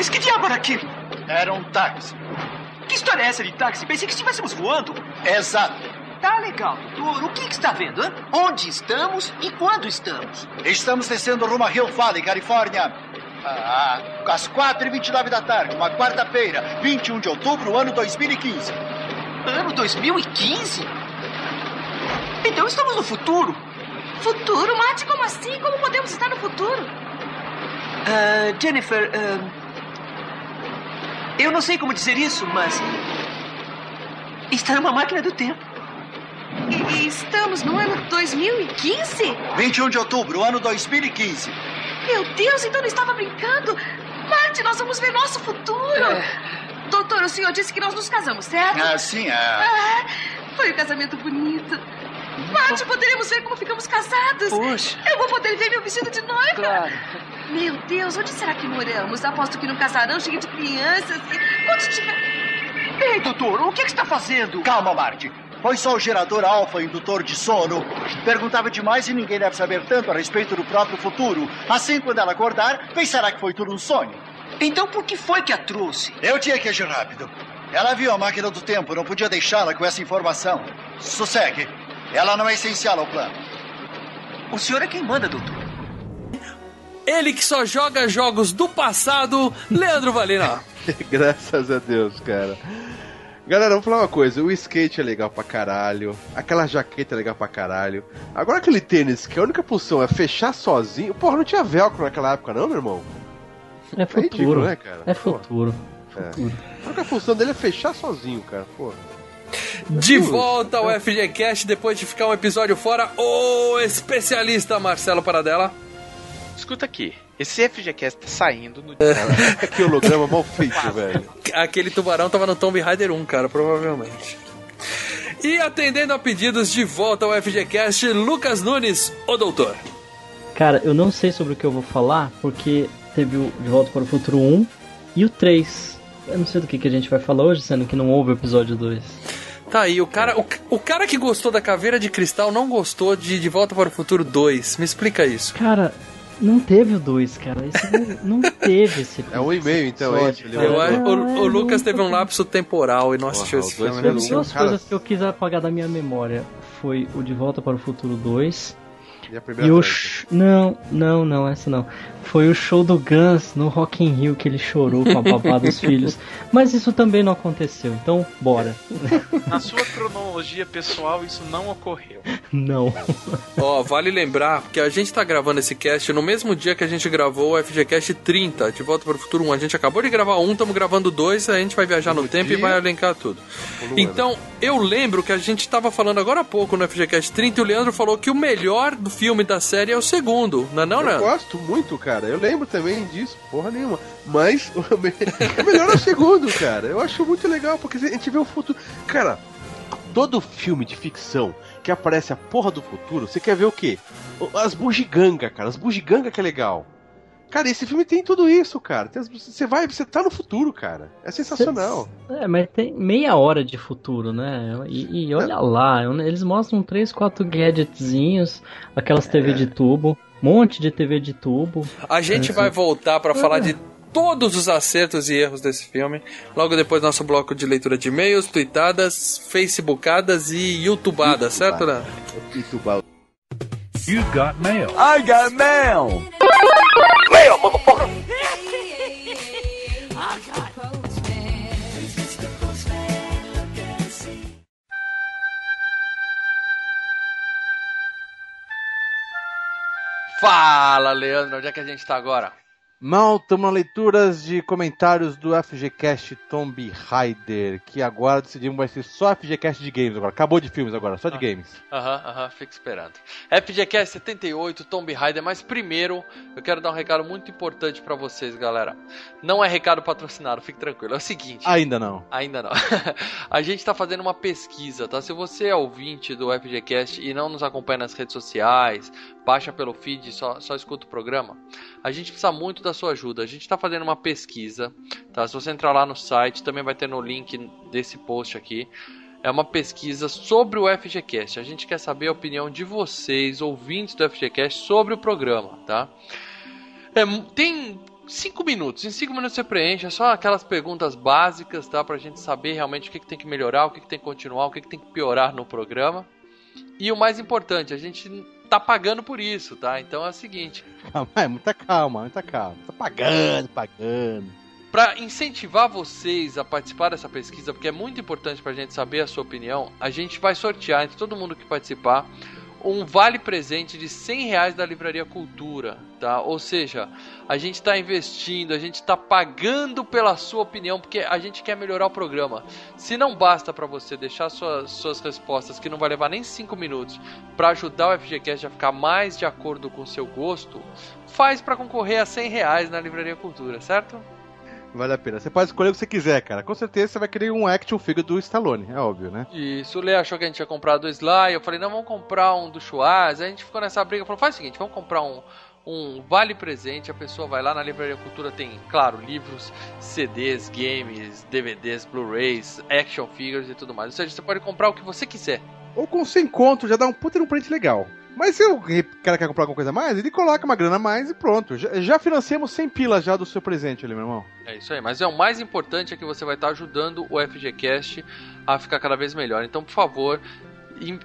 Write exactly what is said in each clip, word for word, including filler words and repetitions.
Luiz, que diabo era aquilo? Era um táxi. Que história é essa de táxi? Pensei que estivéssemos voando. Exato. Tá legal, doutor. O que, que está vendo? Hein? Onde estamos e quando estamos? Estamos descendo rumo a Hill Valley, Califórnia. Ah, às quatro e vinte e nove da tarde, uma quarta-feira, vinte e um de outubro, ano dois mil e quinze. Ano dois mil e quinze? Então estamos no futuro. Futuro? Marty, como assim? Como podemos estar no futuro? Uh, Jennifer, uh, eu não sei como dizer isso, mas... está numa máquina do tempo. E estamos no ano dois mil e quinze? vinte e um de outubro, ano dois mil e quinze. Meu Deus, então não estava brincando? Marty, nós vamos ver nosso futuro. É. Doutor, o senhor disse que nós nos casamos, certo? Ah, sim, é. Ah, foi um casamento bonito. Marty, poderemos ver como ficamos casados. Poxa. Eu vou poder ver meu vestido de noiva. Claro. Meu Deus, onde será que moramos? Aposto que num casarão cheio de crianças. Onde tiver... Ei, doutor, o que, é que está fazendo? Calma, Marty. Foi só o gerador alfa indutor de sono. Perguntava demais e ninguém deve saber tanto a respeito do próprio futuro. Assim, quando ela acordar, pensará que foi tudo um sonho. Então, por que foi que a trouxe? Eu tinha que agir rápido. Ela viu a máquina do tempo, não podia deixá-la com essa informação. Sossegue. Ela não é essencial ao plano. O senhor é quem manda, doutor. Ele que só joga jogos do passado, Leandro Valina. Graças a Deus, cara. Galera, vou falar uma coisa, o skate é legal pra caralho, aquela jaqueta é legal pra caralho. Agora aquele tênis que a única função é fechar sozinho... Porra, não tinha velcro naquela época não, meu irmão? É futuro, é, ridículo, né, cara? É futuro. É. futuro. A única função dele é fechar sozinho, cara, porra. De volta ao F G Cast, depois de ficar um episódio fora, o especialista Marcelo Paradela. Escuta aqui. Esse F G Cast tá saindo no dia. Que holograma mal feito, velho. Aquele tubarão tava no Tomb Raider um, cara, provavelmente. E atendendo a pedidos de volta ao F G Cast, Lucas Nunes, o doutor. Cara, eu não sei sobre o que eu vou falar, porque teve o De Volta para o Futuro um e o três. Eu não sei do que, que a gente vai falar hoje, sendo que não houve o episódio dois. Tá aí, o cara, o, o cara que gostou da Caveira de Cristal não gostou de De Volta para o Futuro dois. Me explica isso. Cara... Não teve o dois, cara. Isso não, não teve esse episódio. É um e-mail, então, é isso. O Lucas teve um lapso temporal e não assistiu esse filme. As duas coisas que eu quis apagar da minha memória foi o De Volta para o Futuro dois e a primeira e o... Sh... Não, não, não, essa não. Foi o show do Guns no Rock in Rio que ele chorou com a babá dos filhos. Mas isso também não aconteceu, então bora. Na sua cronologia pessoal, isso não ocorreu. Não. Ó, oh, vale lembrar que a gente tá gravando esse cast no mesmo dia que a gente gravou o F G Cast trinta, De Volta para o Futuro um. A gente acabou de gravar um, estamos gravando dois, a gente vai viajar no, no tempo dia... e vai elencar tudo. Então, eu lembro que a gente tava falando agora há pouco no F G Cast trinta e o Leandro falou que o melhor do filme da série é o segundo, não é não, Leandro? Eu gosto muito, cara. Eu lembro também disso, porra nenhuma. Mas o melhor é o segundo, cara. Eu acho muito legal, porque a gente vê o futuro. Cara, todo filme de ficção que aparece a porra do futuro, você quer ver o quê? As bugigangas, cara. As bugigangas que é legal. Cara, esse filme tem tudo isso, cara. Você vai, você tá no futuro, cara. É sensacional. É, mas tem meia hora de futuro, né? E, e olha lá, eles mostram três, quatro gadgetzinhos, aquelas T V é. de tubo, monte de T V de tubo. A gente é. vai voltar pra é. falar de todos os acertos e erros desse filme. Logo depois, nosso bloco de leitura de e-mails, tweetadas, facebookadas e youtubadas, certo, né? Youtubado. You got mail. I got mail. Mail, motherfucker. Fala, Leandro, onde é que a gente tá agora? Mal, estamos na leitura de comentários do F G Cast Tomb Raider, que agora decidimos vai ser só F G Cast de games agora. Acabou de filmes agora, só de ah, games. Aham, aham, fico esperando. F G Cast setenta e oito, Tomb Raider, mas primeiro eu quero dar um recado muito importante pra vocês, galera. Não é recado patrocinado, fique tranquilo. É o seguinte... Ainda não. Ainda não. A gente tá fazendo uma pesquisa, tá? Se você é ouvinte do F G Cast e não nos acompanha nas redes sociais, baixa pelo feed, só, só escuta o programa, a gente precisa muito da a sua ajuda. A gente está fazendo uma pesquisa, tá? Se você entrar lá no site, também vai ter no link desse post aqui. É uma pesquisa sobre o F G Cast. A gente quer saber a opinião de vocês, ouvintes do F G Cast, sobre o programa, tá? É, tem cinco minutos. Em cinco minutos você preenche, é só aquelas perguntas básicas, tá? Pra gente saber realmente o que, que tem que melhorar, o que, que tem que continuar, o que, que tem que piorar no programa. E o mais importante, a gente tá pagando por isso, tá? Então é o seguinte... Calma, é muita calma, muita calma. Tá pagando, pagando... Para incentivar vocês a participar dessa pesquisa, porque é muito importante para a gente saber a sua opinião, a gente vai sortear, entre todo mundo que participar, um vale-presente de cem reais da Livraria Cultura, tá? Ou seja, a gente está investindo, a gente está pagando pela sua opinião, porque a gente quer melhorar o programa. Se não basta para você deixar suas, suas respostas, que não vai levar nem cinco minutos, para ajudar o FGCast a ficar mais de acordo com o seu gosto, faz para concorrer a cem reais na Livraria Cultura, certo? Vale a pena. Você pode escolher o que você quiser, cara. Com certeza você vai querer um action figure do Stallone, é óbvio, né? Isso. O Lê achou que a gente ia comprar do Sly. Eu falei, não, vamos comprar um do Schwarz. Aí a gente ficou nessa briga. Falou, faz o seguinte, vamos comprar um, um vale-presente. A pessoa vai lá na Livraria Cultura, tem, claro, livros, C Ds, games, D V Ds, Blu-rays, action figures e tudo mais. Ou seja, você pode comprar o que você quiser. Ou com seu encontro já dá um puta de um print legal. Mas se o cara quer comprar alguma coisa a mais, ele coloca uma grana a mais e pronto. Já, já financiamos cem pilas já do seu presente ali, meu irmão. É isso aí, mas é, o mais importante é que você vai estar ajudando o FGCast a ficar cada vez melhor. Então, por favor,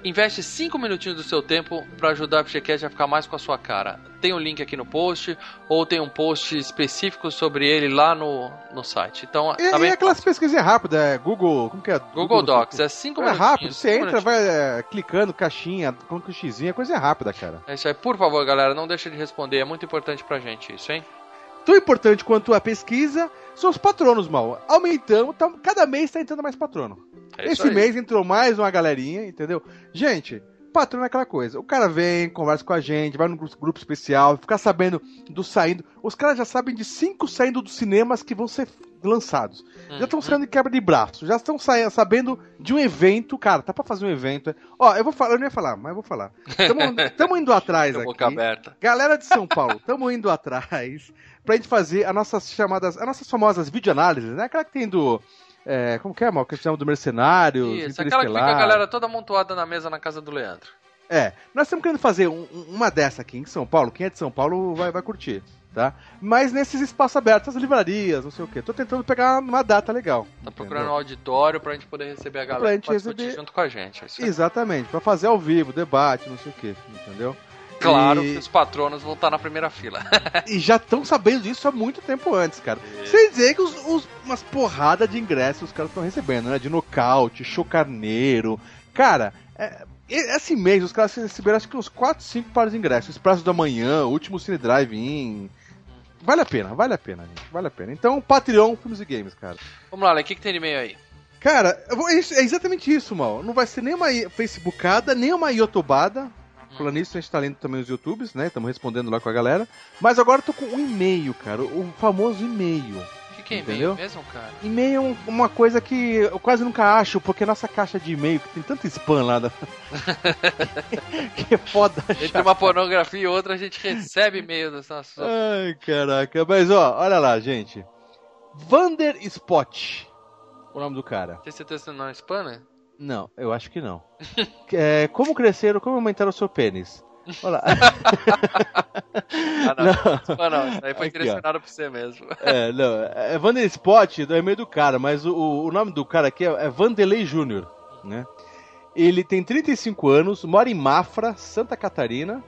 investe cinco minutinhos do seu tempo para ajudar o FGCast a ficar mais com a sua cara. Tem um link aqui no post, ou tem um post específico sobre ele lá no, no site. Então, e tá e bem aquelas fácil. Pesquisas rápidas, é Google... Como que é? Google, Google Docs, é cinco minutos. É rápido, você entra, minutinhos. Vai é, clicando, caixinha, com o xizinho, coisa rápida, cara. É isso aí. Por favor, galera, não deixa de responder, é muito importante pra gente isso, hein? Tão importante quanto a pesquisa são os patronos, Mal. Aumentamos, tá, cada mês tá entrando mais patrono. É Esse aí. mês entrou mais uma galerinha, entendeu? Gente, patrono é aquela coisa. O cara vem, conversa com a gente, vai num grupo especial, ficar sabendo do saindo. Os caras já sabem de cinco saindo dos cinemas que vão ser lançados. Uhum. Já estão saindo de quebra de braço, já estão saindo, sabendo de um evento. Cara, tá pra fazer um evento. É? Ó, eu vou falar, eu não ia falar, mas eu vou falar. Estamos indo atrás aqui. Boca aberta. Galera de São Paulo, estamos indo atrás pra gente fazer as nossas chamadas, as nossas famosas videoanálises, né? Aquela que tem do... É, como que é, mal? Que chama do Mercenários, Isso, Interestelar. Aquela que fica a galera toda amontoada na mesa na casa do Leandro. É, nós estamos querendo fazer um, uma dessa aqui em São Paulo. Quem é de São Paulo vai, vai curtir, tá? Mas nesses espaços abertos, as livrarias, não sei o quê. Tô tentando pegar uma data legal. Tá entendeu? Procurando um auditório pra gente poder receber a galera que receber... junto com a gente. É isso aí. Exatamente, pra fazer ao vivo, debate, não sei o quê, entendeu? Claro e... que os patronos vão estar na primeira fila. E já estão sabendo disso há muito tempo antes, cara. E... Sem dizer que os, os, umas porradas de ingressos os caras estão recebendo, né? De nocaute, chocarneiro. Cara, é, esse mês os caras receberam acho que uns quatro, cinco pares de ingressos. Expresso da Manhã, Último Cine Drive-In. Vale a pena, vale a pena, gente. Vale a pena. Então, Patreon, Filmes e Games, cara. Vamos lá, Lê, o que, que tem de e-mail aí? Cara, eu vou, é exatamente isso, mal. Não vai ser nem uma Facebookada, nem uma Yotobada. Falando nisso, a gente tá lendo também os YouTubes, né? Estamos respondendo lá com a galera. Mas agora eu tô com um e-mail, cara. O famoso e-mail. O que, que é e-mail mesmo, cara? E-mail é um, uma coisa que eu quase nunca acho, porque a nossa caixa de e-mail, que tem tanto spam lá, da... que é foda achar. Entre uma pornografia e outra, a gente recebe e-mail das nossas... Ai, caraca. Mas, ó, olha lá, gente. Vander Spot, o nome do cara. Tem certeza que não é spam, né? Não, eu acho que não. É, como cresceram, como aumentaram o seu pênis? Olha lá. Ah, não. Não. não, isso aí foi direcionado pra você mesmo. É, não. É Vander Spot, é meio do cara, mas o, o nome do cara aqui é, é Vanderlei Júnior, né? Ele tem trinta e cinco anos, mora em Mafra, Santa Catarina.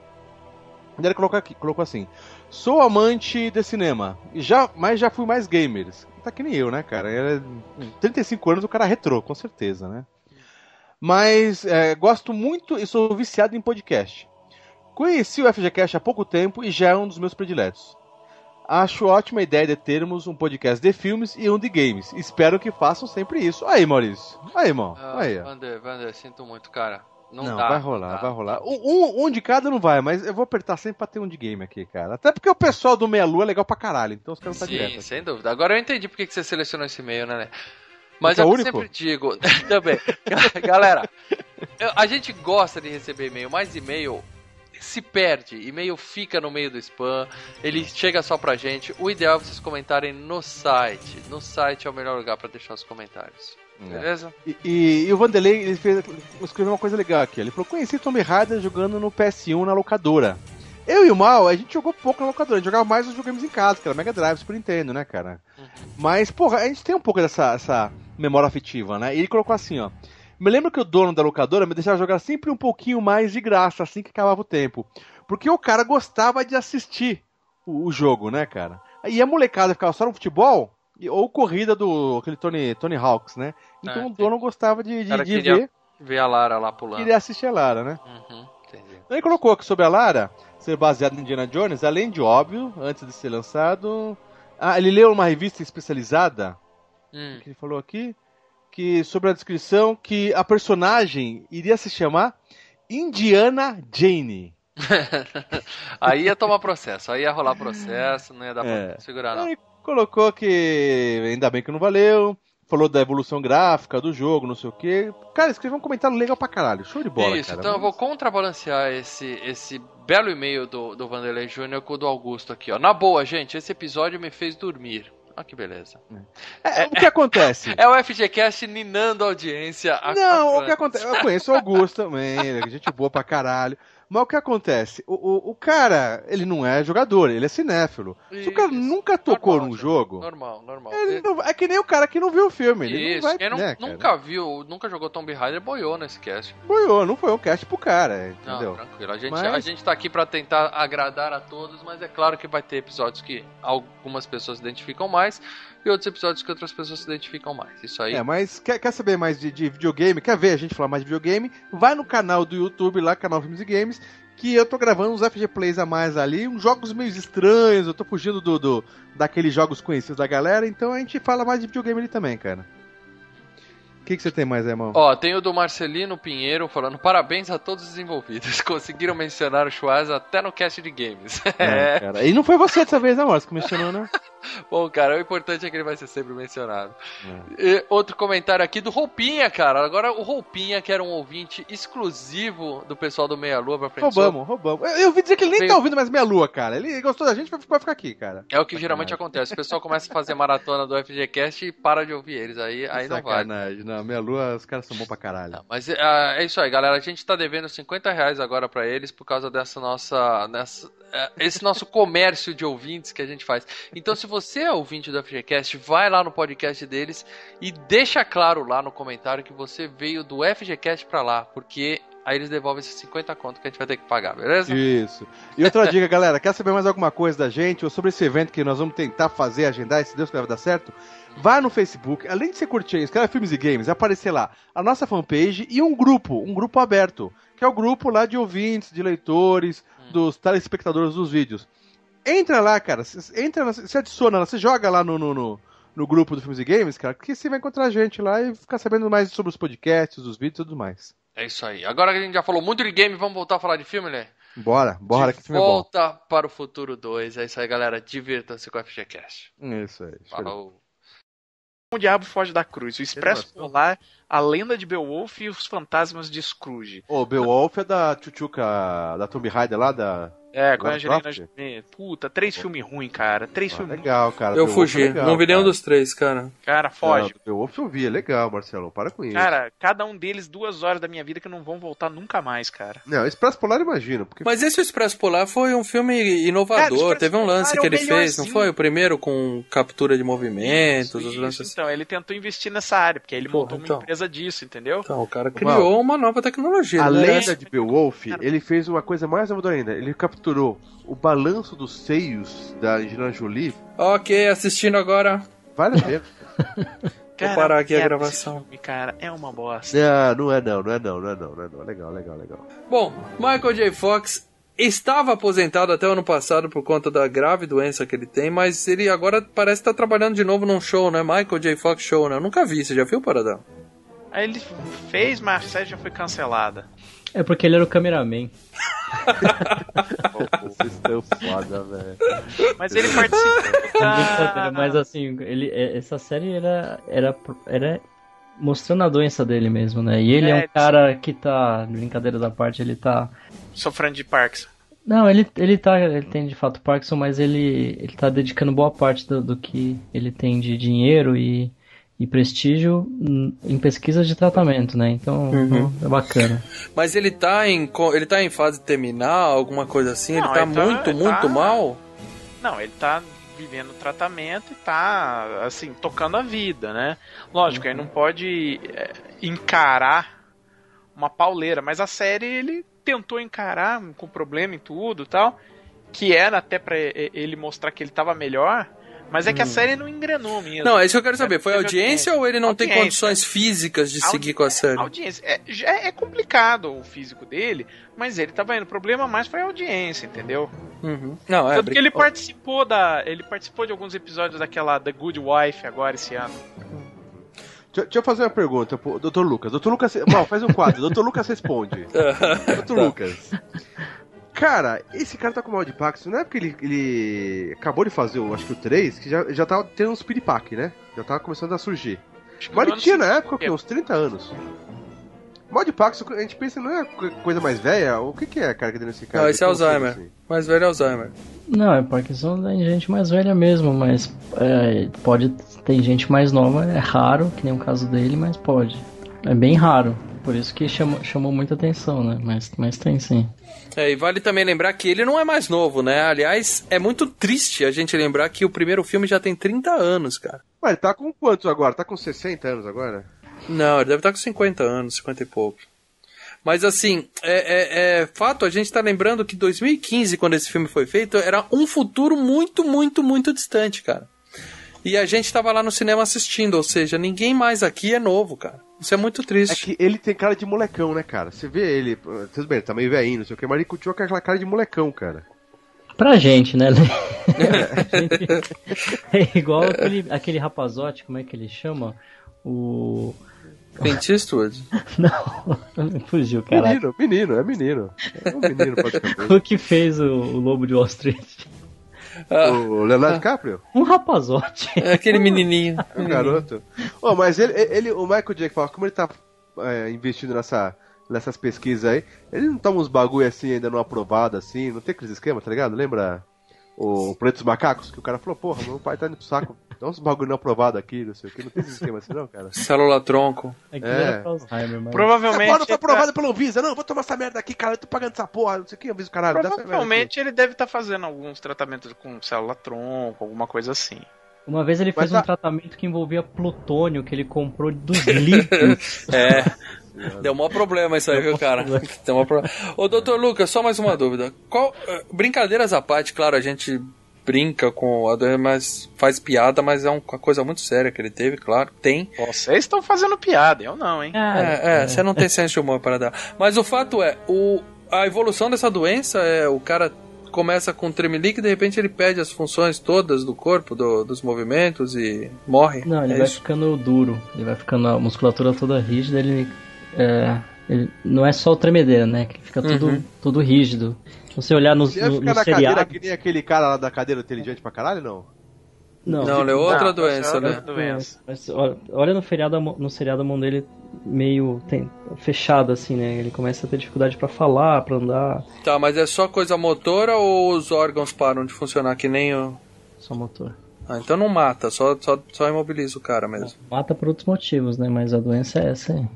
Ele colocou, aqui, colocou assim: sou amante de cinema, já, mas já fui mais gamers. Tá que nem eu, né, cara? Ele, trinta e cinco anos, o cara retrô, com certeza, né? Mas é, gosto muito e sou viciado em podcast. Conheci o FGCast há pouco tempo e já é um dos meus prediletos. Acho ótima a ideia de termos um podcast de filmes e um de games. Espero que façam sempre isso. Aí, Maurício. Aí, irmão. Ah, aí. Vander, Vander, sinto muito, cara. Não, não dá, vai rolar, dá. vai rolar. Um, um de cada não vai, mas eu vou apertar sempre pra ter um de game aqui, cara. Até porque o pessoal do Meia Lua é legal pra caralho, então os caras estão direto. Sim, sem dúvida. Agora eu entendi porque que você selecionou esse e-mail, né? Mas é eu sempre digo, também, galera, eu, a gente gosta de receber e-mail, mas e-mail se perde, e-mail fica no meio do spam, ele chega só pra gente. O ideal é vocês comentarem no site, no site é o melhor lugar pra deixar os comentários, beleza? É. E, e, e o Vanderlei, ele fez, escreveu uma coisa legal aqui, ele falou, conheci Tommy Harder jogando no P S um na locadora. Eu e o Mal, a gente jogou pouco na locadora, a gente jogava mais os videogames em casa, que era Mega Drive, Super Nintendo, né, cara? Uhum. Mas, porra, a gente tem um pouco dessa essa memória afetiva, né? E ele colocou assim, ó. Me lembro que o dono da locadora me deixava jogar sempre um pouquinho mais de graça, assim que acabava o tempo. Porque o cara gostava de assistir o, o jogo, né, cara? E a molecada ficava só no futebol, ou corrida do aquele Tony, Tony Hawks, né? Então ah, o dono gostava de, de, de ver... ver a Lara lá pulando. Queria assistir a Lara, né? Uhum, entendi. Ele colocou que sobre a Lara ser baseado em Indiana Jones, além de óbvio, antes de ser lançado... Ah, ele leu uma revista especializada, hum. que ele falou aqui, que sobre a descrição que a personagem iria se chamar Indiana Jane. Aí ia tomar processo, aí ia rolar processo, não ia dar é. pra segurar não. Ele colocou que ainda bem que não valeu... Falou da evolução gráfica, do jogo, não sei o quê. Cara, escreveu um comentário legal pra caralho. Show de bola, isso, cara. Então mas... eu vou contrabalancear esse, esse belo e-mail do, do Vanderlei Júnior com o do Augusto aqui, ó. Na boa, gente, esse episódio me fez dormir. Olha que beleza. É, é, o que acontece? É o FGCast ninando a audiência. A não, quatro... o que acontece... Eu conheço o Augusto também, gente boa pra caralho. Mas o que acontece? O, o, o cara, ele não é jogador, ele é cinéfilo. Isso. Se o cara nunca tocou normal, num jogo... Normal, normal. Ele não, é que nem o cara que não viu o filme. Ele Isso. não vai, ele não, né, nunca viu, nunca jogou Tomb Raider, boiou nesse cast. Boiou, não foi um cast pro cara, entendeu? Não, tranquilo. A gente, mas... a gente tá aqui pra tentar agradar a todos, mas é claro que vai ter episódios que algumas pessoas se identificam mais e outros episódios que outras pessoas se identificam mais. Isso aí. É, mas quer, quer saber mais de, de videogame? Quer ver a gente falar mais de videogame? Vai no canal do YouTube lá, canal Filmes e Games, que eu tô gravando uns F G Plays a mais ali, uns jogos meio estranhos, eu tô fugindo do, do, daqueles jogos conhecidos da galera, então a gente fala mais de videogame ali também, cara. O que, que você tem mais aí, irmão? Ó, tem o do Marcelino Pinheiro falando, parabéns a todos os envolvidos, conseguiram mencionar o Schwarz até no cast de games. É, cara. E não foi você dessa vez, né, Morris, que mencionou, né? Bom, cara, o importante é que ele vai ser sempre mencionado. É. E outro comentário aqui do Roupinha, cara. Agora o Roupinha, que era um ouvinte exclusivo do pessoal do Meia Lua pra frente. Roubamos, roubamos. Eu, eu ouvi dizer que ele nem Veio... tá ouvindo mais Meia Lua, cara. Ele gostou da gente, vai ficar aqui, cara. É o que sacanagem. geralmente acontece. O pessoal começa a fazer maratona do FGCast e para de ouvir eles. Aí, aí não vai. Não, Meia Lua, os caras são bons pra caralho. Não, mas uh, é isso aí, galera. A gente tá devendo cinquenta reais agora pra eles por causa dessa nossa... Dessa... esse nosso comércio de ouvintes que a gente faz. Então, se você é ouvinte do FGCast, vai lá no podcast deles e deixa claro lá no comentário que você veio do FGCast pra lá, porque aí eles devolvem esses cinquenta contos que a gente vai ter que pagar, beleza? Isso. E outra dica, galera, quer saber mais alguma coisa da gente ou sobre esse evento que nós vamos tentar fazer, agendar, e se Deus quiser vai dar certo? Vá no Facebook, além de você curtir, escreve Filmes e Games, aparecer lá a nossa fanpage e um grupo, um grupo aberto, que é o grupo lá de ouvintes, de leitores, dos telespectadores dos vídeos. Entra lá, cara, entra, se adiciona, se joga lá no, no, no, no grupo do Filmes e Games, cara, que você vai encontrar a gente lá e ficar sabendo mais sobre os podcasts, os vídeos e tudo mais. É isso aí. Agora que a gente já falou muito de game, vamos voltar a falar de filme, né? Bora, bora. De que filme Volta é bom. Para o Futuro dois. É isso aí, galera. Divirtam-se com o FGCast. É isso aí. Falou. O Diabo Foge da Cruz, o Expresso Polar, a Lenda de Beowulf e os Fantasmas de Scrooge. Ô, oh, Beowulf é da Tchutchuca, da Tomb Raider lá, da... É, com a Angelina Jolie. Puta, três oh. filmes ruins, cara. Três ah, filmes legal, cara. Eu Beowulf fugi, é legal, não vi nenhum dos três, cara. Cara, foge. Não, Beowulf eu vi, é legal, Marcelo, para com isso. Cara, cada um deles duas horas da minha vida que não vão voltar nunca mais, cara. Não, Expresso Polar imagino. Porque... Mas esse Expresso Polar foi um filme inovador, cara, teve um lance Polar que ele fez, não foi? O primeiro com captura de movimentos, isso, os lances... Então, ele tentou investir nessa área, porque aí ele Porra, montou então. uma empresa disso, entendeu? Então, o cara criou Uau. uma nova tecnologia. A né? Lenda de Beowulf, cara, ele fez uma coisa mais inovadora ainda, ele capturou o balanço dos seios da Angelina Jolie. Ok, assistindo agora. Vale a pena. Vou parar aqui a gravação. Filme, cara, é uma bosta. Não, não é não, não é não, não é não, não é não. Legal, legal, legal. Bom, Michael J. Fox estava aposentado até o ano passado por conta da grave doença que ele tem, mas ele agora parece estar tá trabalhando de novo num show, né? Michael J. Fox Show, né? Eu nunca vi, você já viu, Paradão? Aí ele fez, mas a série já foi cancelada. É porque ele era o cameraman. Vocês estão foda, velho. Mas ele participou da... Mas assim, ele, essa série era, era, era mostrando a doença dele mesmo, né? E ele é, é um cara que tá, brincadeira da parte, ele tá... sofrendo de Parkinson. Não, ele, ele, tá, ele tem de fato Parkinson, mas ele, ele tá dedicando boa parte do, do que ele tem de dinheiro e... e prestígio em pesquisas de tratamento, né? Então, uhum. é bacana. Mas ele tá em, ele tá em fase terminal, alguma coisa assim? Não, ele tá ele muito, tá, muito tá... mal? Não, ele tá vivendo tratamento e tá, assim, tocando a vida, né? Lógico, uhum. ele não pode encarar uma pauleira, mas a série ele tentou encarar com problema e tudo e tal, que era até pra ele mostrar que ele tava melhor... Mas é que a série não engrenou mesmo. Não, é isso que eu quero saber. Foi audiência ou ele não audiência. tem condições físicas de Audi... seguir com a série? Audiência. É, é complicado o físico dele, mas ele tava indo. O problema mais foi a audiência, entendeu? Uhum. Não, é. Tanto que ele participou da. Ele participou de alguns episódios daquela The Good Wife agora esse ano. Deixa eu fazer uma pergunta pro doutor Lucas. doutor Lucas. Bom, faz um quadro. doutor Lucas responde. doutor Lucas. Cara, esse cara tá com mal de Pax, não é porque ele, ele acabou de fazer, acho que o três, que já, já tá tendo uns piripaque, né? Já tava começando a surgir. Mas ele tinha na época, o quê? Uns trinta anos. Mal de Pax, a gente pensa, não é coisa mais velha? O que que é, cara, que deu nesse cara? Não, esse é Alzheimer. Assim? Mais velho é Alzheimer. Não, é Parkinson, tem gente mais velha mesmo, mas é, pode ter gente mais nova, é raro, que nem o caso dele, mas pode. É bem raro. Por isso que chamou, chamou muita atenção, né? Mas, mas tem sim. É, e vale também lembrar que ele não é mais novo, né? Aliás, é muito triste a gente lembrar que o primeiro filme já tem trinta anos, cara. Mas ele tá com quantos agora? Tá com sessenta anos agora? Não, ele deve estar com cinquenta anos, cinquenta e pouco. Mas assim, é, é, é fato, a gente tá lembrando que dois mil e quinze, quando esse filme foi feito, era um futuro muito, muito, muito distante, cara. E a gente tava lá no cinema assistindo, ou seja, ninguém mais aqui é novo, cara. Isso é muito triste. É que ele tem cara de molecão, né, cara? Você vê ele, tudo bem, ele tá meio velhinho, não sei o que, mas ele continua com aquela cara de molecão, cara. Pra gente, né? É igual aquele, aquele rapazote, como é que ele chama? O... Pentistwood? Não, fugiu, cara. Menino, menino, é menino. É um menino, pode ficar. O que fez o, o Lobo de Wall Street? Ah, o Leonardo ah, DiCaprio? Um rapazote. É aquele menininho. É um garoto. Oh, mas ele, ele, o Michael J. Fox, como ele tá é, investindo nessa, nessas pesquisas aí, ele não toma uns bagulho assim, ainda não aprovado assim, não tem aqueles esquemas, tá ligado? Lembra o Planeta dos Macacos? Que o cara falou, porra, meu pai tá indo pro saco, dá uns bagulho não aprovado aqui, não sei o que, não tem esses esquemas assim não, cara. Célula tronco. É. É. Provavelmente... Agora não foi aprovado pelo Visa, não, vou tomar essa merda aqui, cara, eu tô pagando essa porra, não sei o que, eu aviso, caralho. Provavelmente ele deve estar tá fazendo alguns tratamentos com célula tronco, alguma coisa assim. Uma vez ele fez Mas, um a... tratamento que envolvia plutônio, que ele comprou dos líquidos. É, deu maior problema isso aí, viu, cara? Deu maior problema. Ô, doutor Lucas, só mais uma dúvida. Qual... Brincadeiras à parte, claro, a gente brinca com a doença, mas faz piada, mas é uma coisa muito séria que ele teve, claro, tem. Vocês estão fazendo piada, eu não, hein? É, é, é. Você não tem senso de humor para dar. Mas o fato é, o... a evolução dessa doença é o cara... começa com tremelique e de repente ele perde as funções todas do corpo, do, dos movimentos e morre. Não, ele é vai isso? ficando duro, ele vai ficando a musculatura toda rígida, ele, é, ele não é só o tremedeira, né? Que fica tudo, uhum. tudo rígido. Se você olhar no, você no, no, no seriado... Cadeira, que nem aquele cara lá da cadeira inteligente pra caralho, não? Não, não ele é outra não, doença, é outra né? doença. Mas, olha, olha no, feriado, no seriado a mão dele meio tem, fechada, assim, né? Ele começa a ter dificuldade pra falar, pra andar. Tá, mas é só coisa motora ou os órgãos param de funcionar que nem o... Só motor. Ah, então não mata, só, só, só imobiliza o cara mesmo. Não, mata por outros motivos, né? Mas a doença é essa, hein?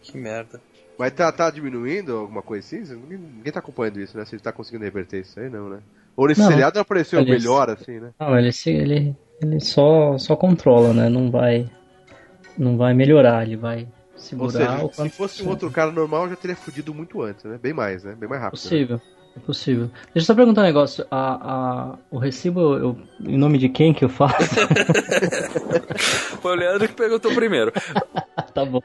Que merda. Mas tá, tá diminuindo alguma coisa assim? Ninguém, ninguém tá acompanhando isso, né? Se ele tá conseguindo reverter isso aí, não, né? Ou nesse não, seriado apareceu ele, melhor, assim, né? Não, ele, ele, ele só, só controla, né? Não vai, não vai melhorar, ele vai segurar... Ou seja, se fosse um outro cara normal, já teria fudido muito antes, né? Bem mais, né? Bem mais rápido. É possível, né? É possível. Deixa eu só perguntar um negócio. A, a, o recibo, eu, em nome de quem que eu faço? Foi o Leandro que perguntou primeiro. Tá bom.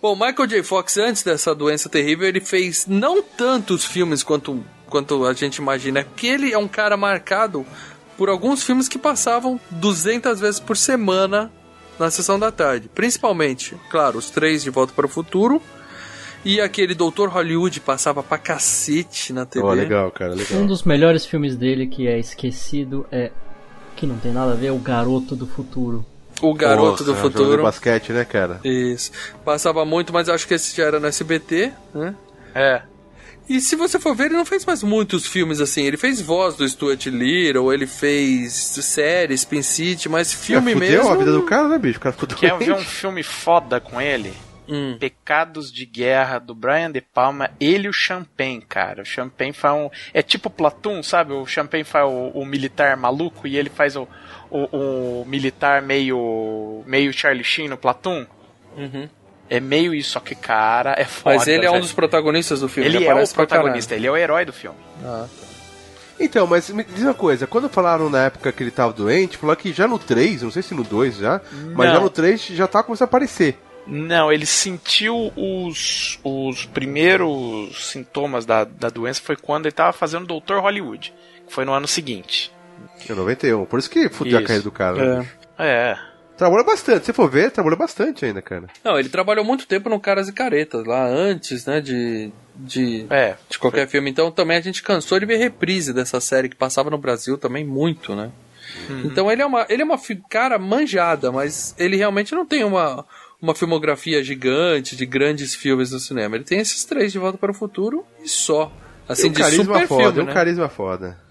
Bom, Michael J. Fox, antes dessa doença terrível, ele fez não tantos filmes quanto... quanto a gente imagina, que ele é um cara marcado por alguns filmes que passavam duzentas vezes por semana na sessão da tarde. Principalmente, claro, os três De Volta para o Futuro e aquele Doutor Hollywood passava pra cacete na T V. Oh, legal, cara, legal. Um dos melhores filmes dele que é esquecido é, que não tem nada a ver, é O Garoto do Futuro. O Garoto Nossa, do Futuro. Jogo de basquete, né, cara? Isso. Passava muito, mas acho que esse já era no S B T, né? É. E se você for ver, ele não fez mais muitos filmes assim. Ele fez voz do Stuart Little, ele fez séries, Spin City, mas filme fudeu mesmo... Fudeu a vida do cara, né, bicho? O cara ficou Quer ver um filme foda com ele? Hum. Pecados de Guerra, do Brian De Palma, ele e o Champagne, cara. O Champagne faz um... É tipo Platoon, sabe? O Champagne faz o, o militar maluco e ele faz o, o, o militar meio, meio Charlie Sheen no Platoon. Uhum. É meio isso, só que, cara, é foda. Mas ele é um dos protagonistas do filme. Ele é o protagonista, ele é o herói do filme. Ah, tá. Então, mas me diz uma coisa, quando falaram na época que ele tava doente, falaram que já no três, não sei se no dois já, não. mas já no três já tá começando a aparecer. Não, ele sentiu os, os primeiros sintomas da, da doença foi quando ele tava fazendo Doutor Hollywood, que foi no ano seguinte. Em noventa e um, por isso que fudeu a carreira do cara. É, é. Trabalhou bastante, se for ver, trabalhou bastante ainda, cara. Não, ele trabalhou muito tempo no Caras e Caretas, lá antes, né, de, de, é, de qualquer foi... filme. Então também a gente cansou de ver reprise dessa série que passava no Brasil também muito, né? Uhum. Então ele é uma, ele é uma cara manjada, mas ele realmente não tem uma, uma filmografia gigante de grandes filmes no cinema. Ele tem esses três, De Volta para o Futuro e só. Assim, e um de super foda, filme, né? Um carisma foda.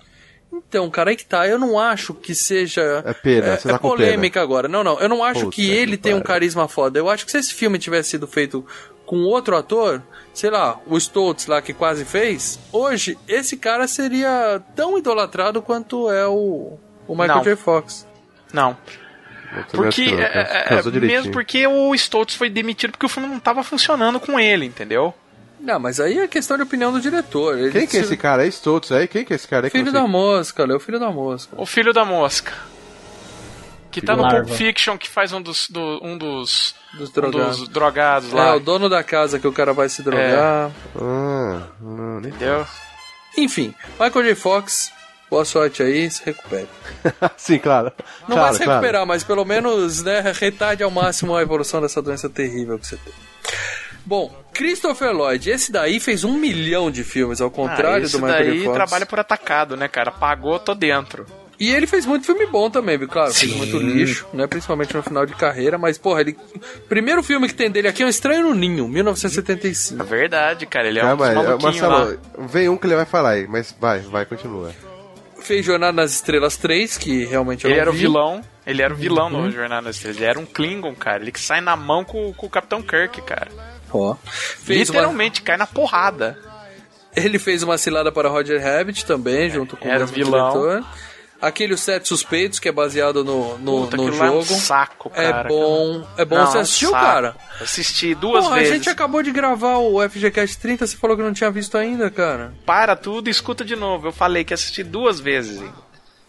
Então, cara, aí que tá, eu não acho que seja... É pena, é, você tá é com polêmica pena. Agora. Não, não, eu não acho Puta que ele tenha um carisma foda. Eu acho que se esse filme tivesse sido feito com outro ator, sei lá, o Stoltz lá que quase fez, hoje esse cara seria tão idolatrado quanto é o, o Michael não. J. Fox. Não. Porque, é, é, é, mesmo porque o Stoltz foi demitido porque o filme não tava funcionando com ele, entendeu? Não, mas aí é questão de opinião do diretor. Ele Quem que é esse cara? É Stoltz aí? Quem que é esse cara? É filho da mosca, Léo. O filho da mosca. O filho da mosca. Que filho tá no Pulp Fiction, que faz um dos, do, um dos, dos, drogados. Um dos drogados lá. É, o dono da casa que o cara vai se drogar. É. Ah, ah, entendeu? Enfim, Michael J. Fox, boa sorte aí, se recupere. Sim, claro. Não claro, vai se recuperar, claro. Mas pelo menos, né, retarde ao máximo a evolução dessa doença terrível que você tem. Bom, Christopher Lloyd, esse daí fez um milhão de filmes, ao contrário ah, do Michael J. Fox. Esse daí trabalha por atacado, né, cara? Pagou, tô dentro. E ele fez muito filme bom também, viu? Claro, Sim. fez muito lixo, né? Principalmente no final de carreira, mas, porra, ele... primeiro filme que tem dele aqui é Um Estranho no Ninho, mil novecentos e setenta e cinco. É verdade, cara, ele é um maluquinho Marcelo, lá. Vem um que ele vai falar aí, mas vai, vai, continua. Fez Jornada nas Estrelas três, que realmente eu ele não era vi. o vilão. Ele era o vilão uhum. no Jornada nas Estrelas. Ele era um Klingon, cara. Ele que sai na mão com, com o Capitão Kirk, cara. Oh. Literalmente, uma... cai na porrada. Ele fez Uma Cilada para Roger Rabbit também, é, junto com o diretor. Aquele Os Sete Suspeitos, que é baseado no, no, Puta, no jogo. É um saco, cara. É bom. É bom, não, você assistiu, saco. cara? Assisti duas Porra, vezes. A gente acabou de gravar o F G Cast trinta, você falou que não tinha visto ainda, cara. Para tudo e escuta de novo. Eu falei que assisti duas vezes, hein?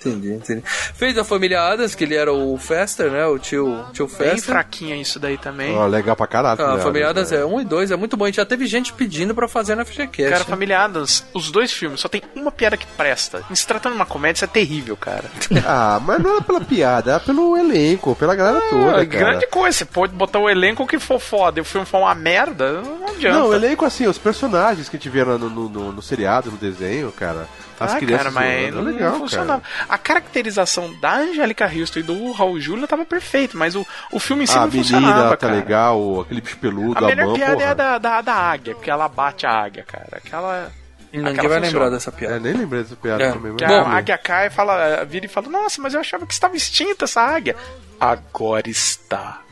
Entendi, entendi. Fez a Família Addams, que ele era o Fester, né? O tio, tio Fester. Bem fraquinho isso daí também. Oh, legal pra caralho. Ah, a Família Addams é um e dois, é muito bom. A gente já teve gente pedindo pra fazer na F G Cast. Cara, Família Addams, os dois filmes, só tem uma piada que presta. E se tratando de uma comédia, isso é terrível, cara. Ah, mas não era pela piada, era pelo elenco, pela galera ah, toda, cara. Grande coisa, você pode botar o elenco que for foda e o filme for uma merda, não adianta. Não, o elenco assim, os personagens que tiveram no, no, no, no seriado, no desenho, cara... As ah, crianças cara, mas não, legal, não funcionava. Cara. A caracterização da Angélica Houston e do Raul Júlia tava perfeito, mas o, o filme em si a não menina, funcionava, tá cara. legal, aquele bicho peludo, a, a melhor mão, piada porra. é da, da, da águia, porque ela bate a águia, cara. Aquela... Ninguém vai funciona. lembrar dessa piada. É, nem lembrei dessa piada é. também. Bom, a águia cai, fala, vira e fala, nossa, mas eu achava que estava extinta essa águia. Agora está.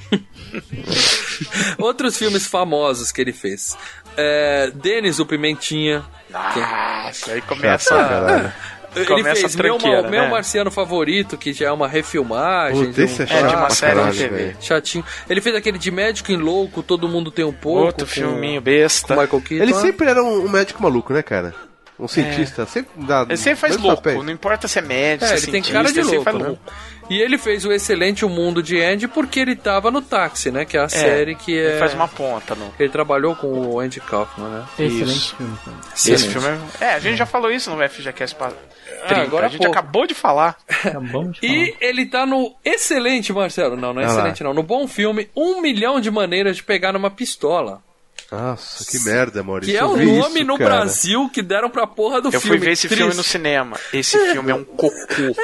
Outros filmes famosos que ele fez. É, Denis, o Pimentinha. Nossa, que... aí começa. Ah, ele começa fez meu, né? meu Marciano Favorito, que já é uma refilmagem. Puta, de, um... é chato, é, de uma série caralho, de T V. Véio. Chatinho. Ele fez aquele de Médico em Louco, Todo Mundo Tem um Pouco. Outro com... filminho besta. Michael Keaton. Ele sempre era um médico maluco, né, cara? Um cientista. É. Sempre dá, ele sempre faz louco, papéis. Não importa se é médico, é, se é ele cientista, tem cara de ele louco, faz né? louco. E ele fez o excelente O Mundo de Andy porque ele tava no Táxi, né? Que é a é, série que é... Ele faz uma ponta, não? Ele trabalhou com o Andy Kaufman, né? Excelente filme. Excelente. Esse filme é... é, a gente já falou isso no F G Cast trinta. Ah, agora a gente pouco. acabou de falar. Acabamos de falar. E ele tá no excelente, Marcelo. Não, não é ah, excelente lá. não. No bom filme, Um Milhão de Maneiras de Pegar Numa Pistola. Nossa, que merda, Maurício. Que é o nome isso, no cara. Brasil que deram pra porra do eu filme. Eu fui ver esse Triste. filme no cinema. Esse é. filme é um cocô.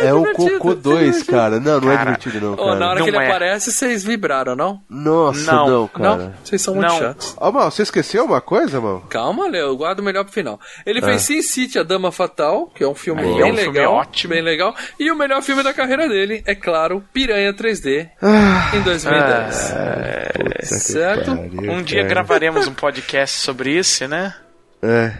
É, é o Cocô dois, cara. Não, não cara, é divertido, não, cara. Oh, na hora não que ele é. aparece, vocês vibraram, não? Nossa, não, não cara. Não, vocês são muito não. chatos. Ó, oh, Mal, você esqueceu uma coisa, Mal? Calma, Léo, eu guardo o melhor pro final. Ele ah. fez Sin City, A Dama Fatal, que é um filme Aí, bem é um legal. Filme ótimo. Bem legal. E o melhor filme da carreira dele, é claro, Piranha três D, ah, em dois mil e dez. Ah, certo? Pariu, um dia cara. gravaremos um podcast sobre isso, né? É.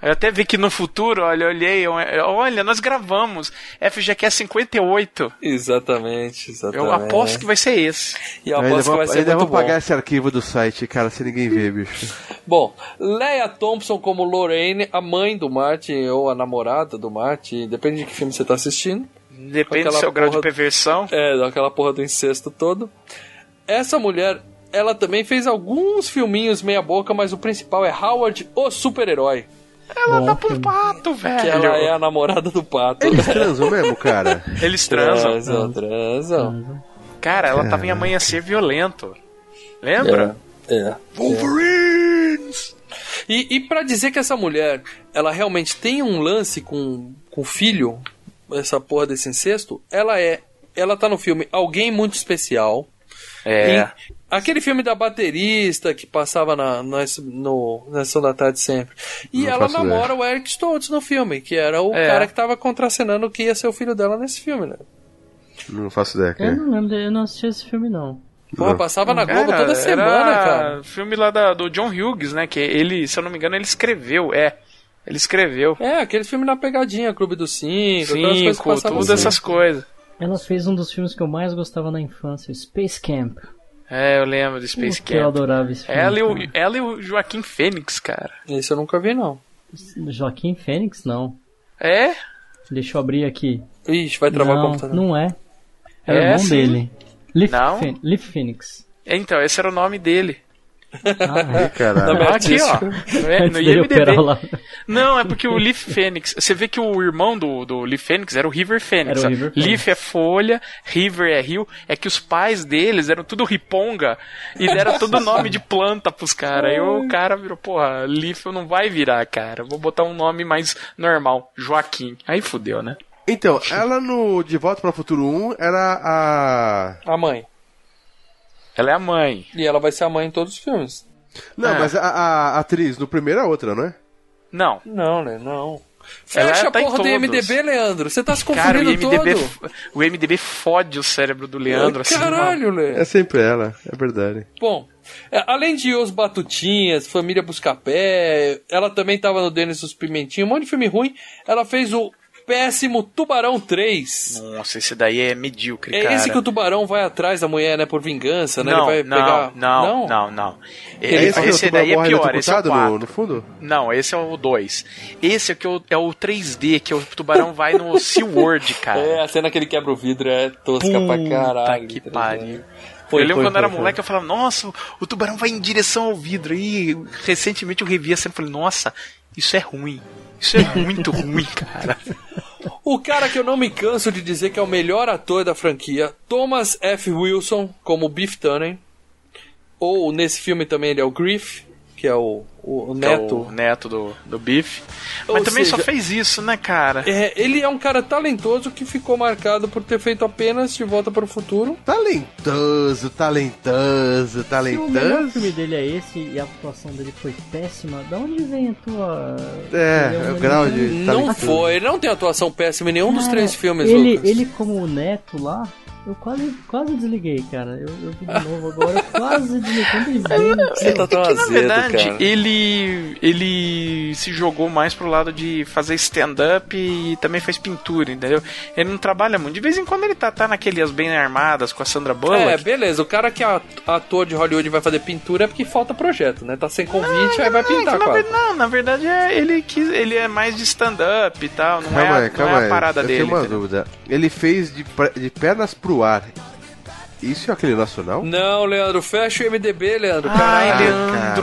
Eu até vi que no futuro, olha, eu olhei, olha, nós gravamos F G Cast cinquenta e oito. Exatamente, exatamente. Eu aposto que vai ser esse. E eu aposto que vai ser muito bom. Eu vou pagar esse arquivo do site, cara, se ninguém ver, bicho. Bom, Leia Thompson como Lorraine, a mãe do Marty ou a namorada do Marty, depende de que filme você tá assistindo. Depende do seu grau de perversão. É, daquela porra do incesto todo. Essa mulher... Ela também fez alguns filminhos meia boca, mas o principal é Howard, o super-herói. Ela Bom, tá pro pato, velho. Que ela é a namorada do pato. Eles transam mesmo, cara. Eles transam. Transam, transam. Cara, ela é. tava em Amanhecer Violento. Lembra? É. é. Wolverines! E, e pra dizer que essa mulher, ela realmente tem um lance com o filho, essa porra desse incesto, ela é... Ela tá no filme Alguém Muito Especial. É... E, aquele filme da baterista que passava na, na, no, na Sessão da Tarde sempre. E não ela namora ideia. o Eric Stoltz no filme, que era o é. cara que tava contracenando que ia ser o filho dela nesse filme, né? Não faço ideia. Eu não lembro, eu não assisti esse filme, não. Pô, não. passava na Globo era, toda semana, era cara. Filme lá da, do John Hughes, né? Que ele, se eu não me engano, ele escreveu, é. Ele escreveu. É, aquele filme na pegadinha, Clube dos Cinco, todas assim. essas coisas. Ela fez um dos filmes que eu mais gostava na infância, Space Camp. É, eu lembro do Space Camp. Eu adorava esse filme. Ela e, o, ela e o Joaquin Phoenix, cara. Esse eu nunca vi, não. Joaquin Phoenix, não. É? Deixa eu abrir aqui. Ixi, vai travar o computador. Não é. Era é o nome dele. Leaf, não? Fe- Leaf Phoenix. Então, esse era o nome dele. Ah, é, caralho. Aqui, ó. No, no I M D B. Não, é porque o Leaf Phoenix. Você vê que o irmão do, do Leaf Phoenix era o River Phoenix. O River Leaf Phoenix. É folha, River é rio. É que os pais deles eram tudo riponga e deram todo nome de planta pros caras. Aí o cara virou, porra, Leaf não vai virar, cara. Vou botar um nome mais normal, Joaquim. Aí fudeu, né? Então, ela no De Volta para o Futuro um era a. A mãe. Ela é a mãe. E ela vai ser a mãe em todos os filmes. Não, é. mas a, a atriz no primeiro é outra, não é? Não. Não, né? Não. Fecha ela a tá porra do I M D B, Leandro. Você tá se confundindo todo. F... O I M D B fode o cérebro do Leandro. É, assim, caralho, uma... Leandro. É sempre ela, é verdade. Bom, além de Os Batutinhas, Família Buscapé, ela também tava no Dennis os Pimentinhos, um monte de filme ruim. Ela fez o péssimo Tubarão três. Nossa, esse daí é medíocre, é cara. É esse que o tubarão vai atrás da mulher, né? Por vingança, né? Não, ele vai não, pegar... não, não, não, não. Ele, é esse esse daí é pior, esse é o quatro. No fundo? Não, esse é o dois. Esse é, que eu, é o três D, que o tubarão vai no SeaWorld, cara. É, a cena que ele quebra o vidro é tosca Puta pra caralho. que pariu. Foi, eu lembro foi, quando foi, era foi, moleque, foi. eu falava, nossa, o tubarão vai em direção ao vidro. E recentemente eu revi a cena e falei, nossa, isso é ruim. Isso é muito ruim, cara. O cara que eu não me canso de dizer que é o melhor ator da franquia, Thomas F. Wilson, como Biff Tannen. Ou nesse filme também ele é o Griff, que é o, o neto. É o neto do, do Biff. Mas Ou também seja, só fez isso, né, cara? É, ele é um cara talentoso que ficou marcado por ter feito apenas De Volta para o Futuro. Talentoso, talentoso, talentoso. Se o melhor filme dele é esse e a atuação dele foi péssima, da onde vem a tua... É, é o grau de... Não foi, ele não tem atuação péssima em nenhum cara, dos três filmes, ele, Lucas. Ele como o neto lá... Eu quase, quase desliguei, cara. Eu, eu vi de novo agora, eu quase desliguei. Você tá tão é que, azedo, na verdade, cara. Ele, ele se jogou mais pro lado de fazer stand-up e também faz pintura, entendeu? Ele não trabalha muito. De vez em quando ele tá, tá naqueles Bem Armadas com a Sandra Bullock. É, beleza. O cara que é ator de Hollywood vai fazer pintura é porque falta projeto, né? Tá sem convite, não, aí vai pintar, cara. Não, na verdade, é, ele, quis, ele é mais de stand-up e tal. Não, calma é, aí, não é a parada eu dele. Eu tenho uma entendeu? dúvida. Ele fez de, de pernas pro ar. Isso é aquele nacional? Não, Leandro, fecha o I M D B, Leandro. Caralho, Ai, Leandro.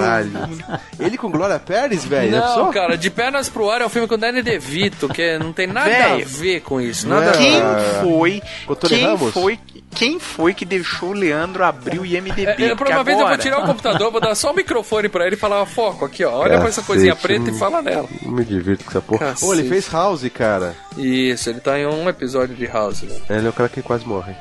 Caralho. Ele com Glória Pérez, velho? Não, cara, De Pernas pro Ar é um filme com o Danny DeVito, que não tem nada véio, a ver com isso. Nada... Quem foi? Quem Ramos? foi? quem foi que deixou o Leandro abrir o I M D B. É, é, por uma vez agora... eu vou tirar o computador, vou dar só o microfone pra ele e falar, foco aqui, ó, olha Cacete, pra essa coisinha preta e fala nela. Não me divirto com essa porra. Cacete. Ô, ele fez House, cara. Isso, ele tá em um episódio de House. Né? Ele é o cara que quase morre.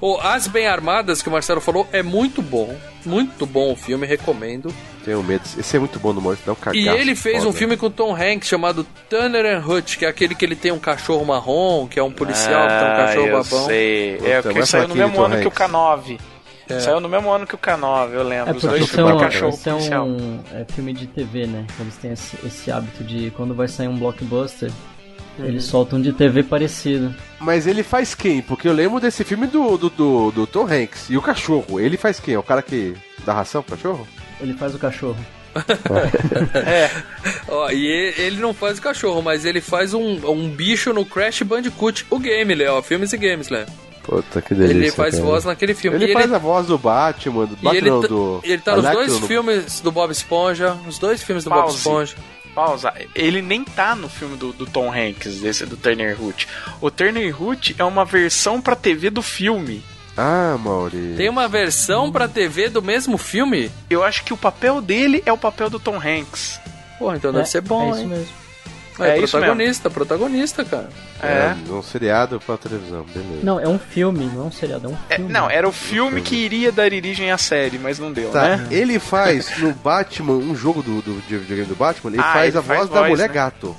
O As Bem Armadas, que o Marcelo falou, é muito bom. Muito bom o filme, recomendo. Tenho medo, esse é muito bom do Maurício, dá um cagaço. E ele fez foda. um filme com o Tom Hanks chamado Turner and Hooch, que é aquele que ele tem um cachorro marrom, que é um policial ah, que tem um cachorro eu babão. Sei. É, que ele saiu no mesmo ano que o K nove. É. Saiu no mesmo ano que o K nove, eu lembro. É, os dois são, filmes do cachorro são policial. É filme de T V, né? Eles têm esse, esse hábito de quando vai sair um blockbuster. Eles soltam de T V parecido. Mas ele faz quem? Porque eu lembro desse filme do, do, do, do Tom Hanks. E o cachorro, ele faz quem? É o cara que dá ração pro cachorro? Ele faz o cachorro. é. Ó, e ele não faz o cachorro, mas ele faz um, um bicho no Crash Bandicoot. O game, Léo. Filmes e Games, Léo. Puta, que delícia. Ele faz cara. voz naquele filme. Ele e faz ele... a voz do Batman, do Batman, ele não, do... Ele tá nos dois no... filmes do Bob Esponja. Os dois filmes do Pause. Bob Esponja. Pausa, ele nem tá no filme do, do Tom Hanks, esse do Turner Hooch. O Turner Hooch é uma versão pra T V do filme. Ah, Maurício. Tem uma versão pra T V do mesmo filme? Eu acho que o papel dele é o papel do Tom Hanks. Porra, então é, deve ser bom, é isso hein? mesmo. É, é protagonista, mesmo. protagonista, cara. É. é. Um seriado pra televisão, beleza. Não, é um filme, não é um seriado, é um filme. É, não, era o filme que iria dar origem à série, mas não deu, tá. né? Ele faz no Batman, um jogo do, do, do, do, do Batman, ele ah, faz ele a faz voz, voz da mulher né? gato.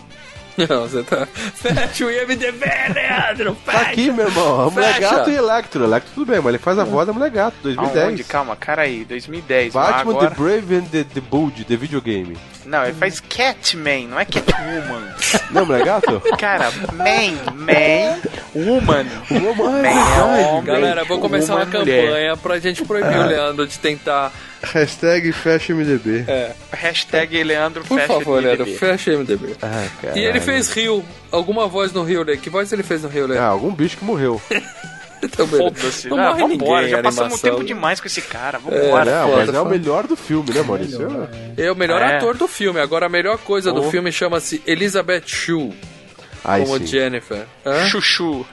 Não, você tá... Fecha o I M D B, Leandro, fecha! Tá aqui, meu irmão, a Mulher fecha. Gato e Electro. Electro tudo bem, mas ele faz a voz da Mulher Gato, dois mil e dez. Aonde? Calma, cara aí, dois mil e dez. Batman, agora... The Brave and the, the Bold, The Videogame. Não, ele faz Catman, não é Catwoman. Não, Mulher Gato? Cara, man, man, woman. Woman, man, galera, vou começar uma campanha mulher. pra gente proibir ah. o Leandro de tentar... Hashtag fecha M D B. É. Hashtag Leandro Por fecha favor, M D B. Leandro, fecha M D B. Ah, e ele fez Rio. Alguma voz no Rio, né? Que voz ele fez no Rio, né? Ah, algum bicho que morreu. Foda-se. Não, não morre ninguém, vambora, já animação. passamos tempo demais com esse cara. Vambora. É, não, mas é o melhor do filme, né, Maurício? É, é o melhor é. ator do filme. Agora, a melhor coisa oh. do filme chama-se Elizabeth Shue. Ai, como sim. Jennifer. Hã? Chuchu.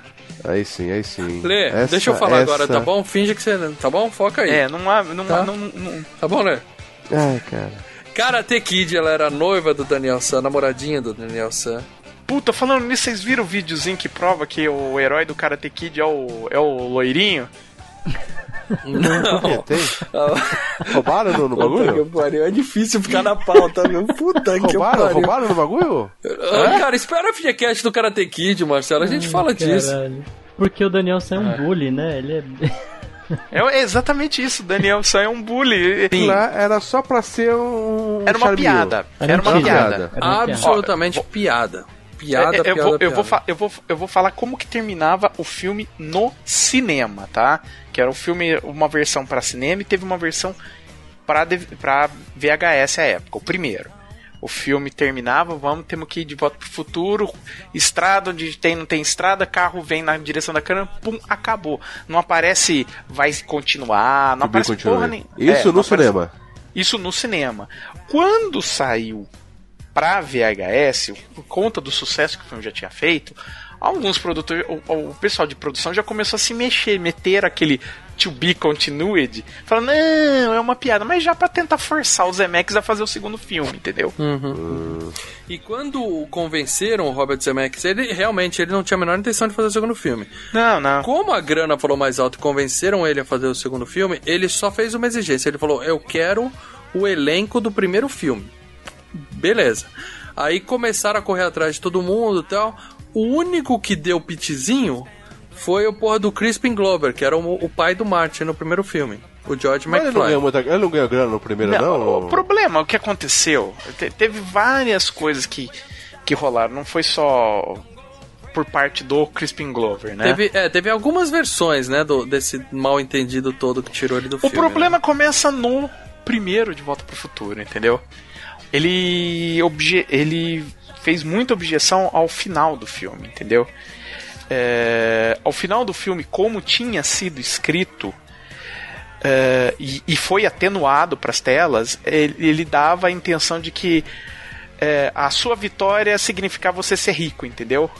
Aí sim, aí sim. Lê, essa, deixa eu falar essa... agora, tá bom? Finge que você... Tá bom? Foca aí. É, não há... Não tá? Há não, não... tá bom, Lê? Ai, cara. Karate Kid, ela era noiva do Daniel San, namoradinha do Daniel San. Puta, falando nisso, vocês viram o videozinho que prova que o herói do Karate Kid é o, é o loirinho? Não. Roubaram no, no bagulho? Puta que é difícil ficar na pauta, meu. Puta que roubaram, pariu. Roubaram no bagulho? Ah, cara, espera a F G Cast do Karate Kid, Marcelo. A gente hum, fala caralho. disso. Porque o Daniel San é um ah. bully, né? Ele é... é exatamente isso, o Daniel San é um bully. Sim. Lá era só pra ser um... Era uma charminho. piada. Era, era uma piada. piada. Absolutamente Ó, piada. Piada, eu, piada, eu, vou, piada. Eu, vou eu, vou, eu vou falar como que terminava o filme no cinema, tá? Que era um filme, uma versão pra cinema e teve uma versão pra, pra V H S à época, o primeiro. O filme terminava, vamos, temos que ir de volta pro futuro, estrada, onde tem, não tem estrada, carro vem na direção da câmera, pum, acabou. Não aparece, vai continuar, não aparece porra nenhuma. Isso é, no cinema. Aparece, isso no cinema. Quando saiu pra V H S, por conta do sucesso que o filme já tinha feito, alguns produtores, o, o pessoal de produção já começou a se mexer, meter aquele to be continued, falando, não, é uma piada, mas já pra tentar forçar o Zemeckis a fazer o segundo filme, entendeu? Uhum. Uh. E quando convenceram o Robert Zemeckis, ele realmente ele não tinha a menor intenção de fazer o segundo filme. Não, não. Como a grana falou mais alto e convenceram ele a fazer o segundo filme, ele só fez uma exigência, ele falou, eu quero o elenco do primeiro filme. Beleza. Aí começaram a correr atrás de todo mundo e tal. O único que deu pitizinho foi o porra do Crispin Glover, que era o, o pai do Marty no primeiro filme. O George Mas McFly. Ele não ganhou grana no primeiro, não? não? O problema, o que aconteceu? Te, teve várias coisas que, que rolaram. Não foi só por parte do Crispin Glover, né? Teve, é, teve algumas versões, né? Do, desse mal entendido todo que tirou ele do o filme. O problema né? começa no primeiro De Volta pro Futuro, entendeu? Ele, obje- ele fez muita objeção ao final do filme, entendeu? É, ao final do filme, como tinha sido escrito é, e, e foi atenuado para as telas, ele, ele dava a intenção de que é, a sua vitória significava você ser rico, entendeu?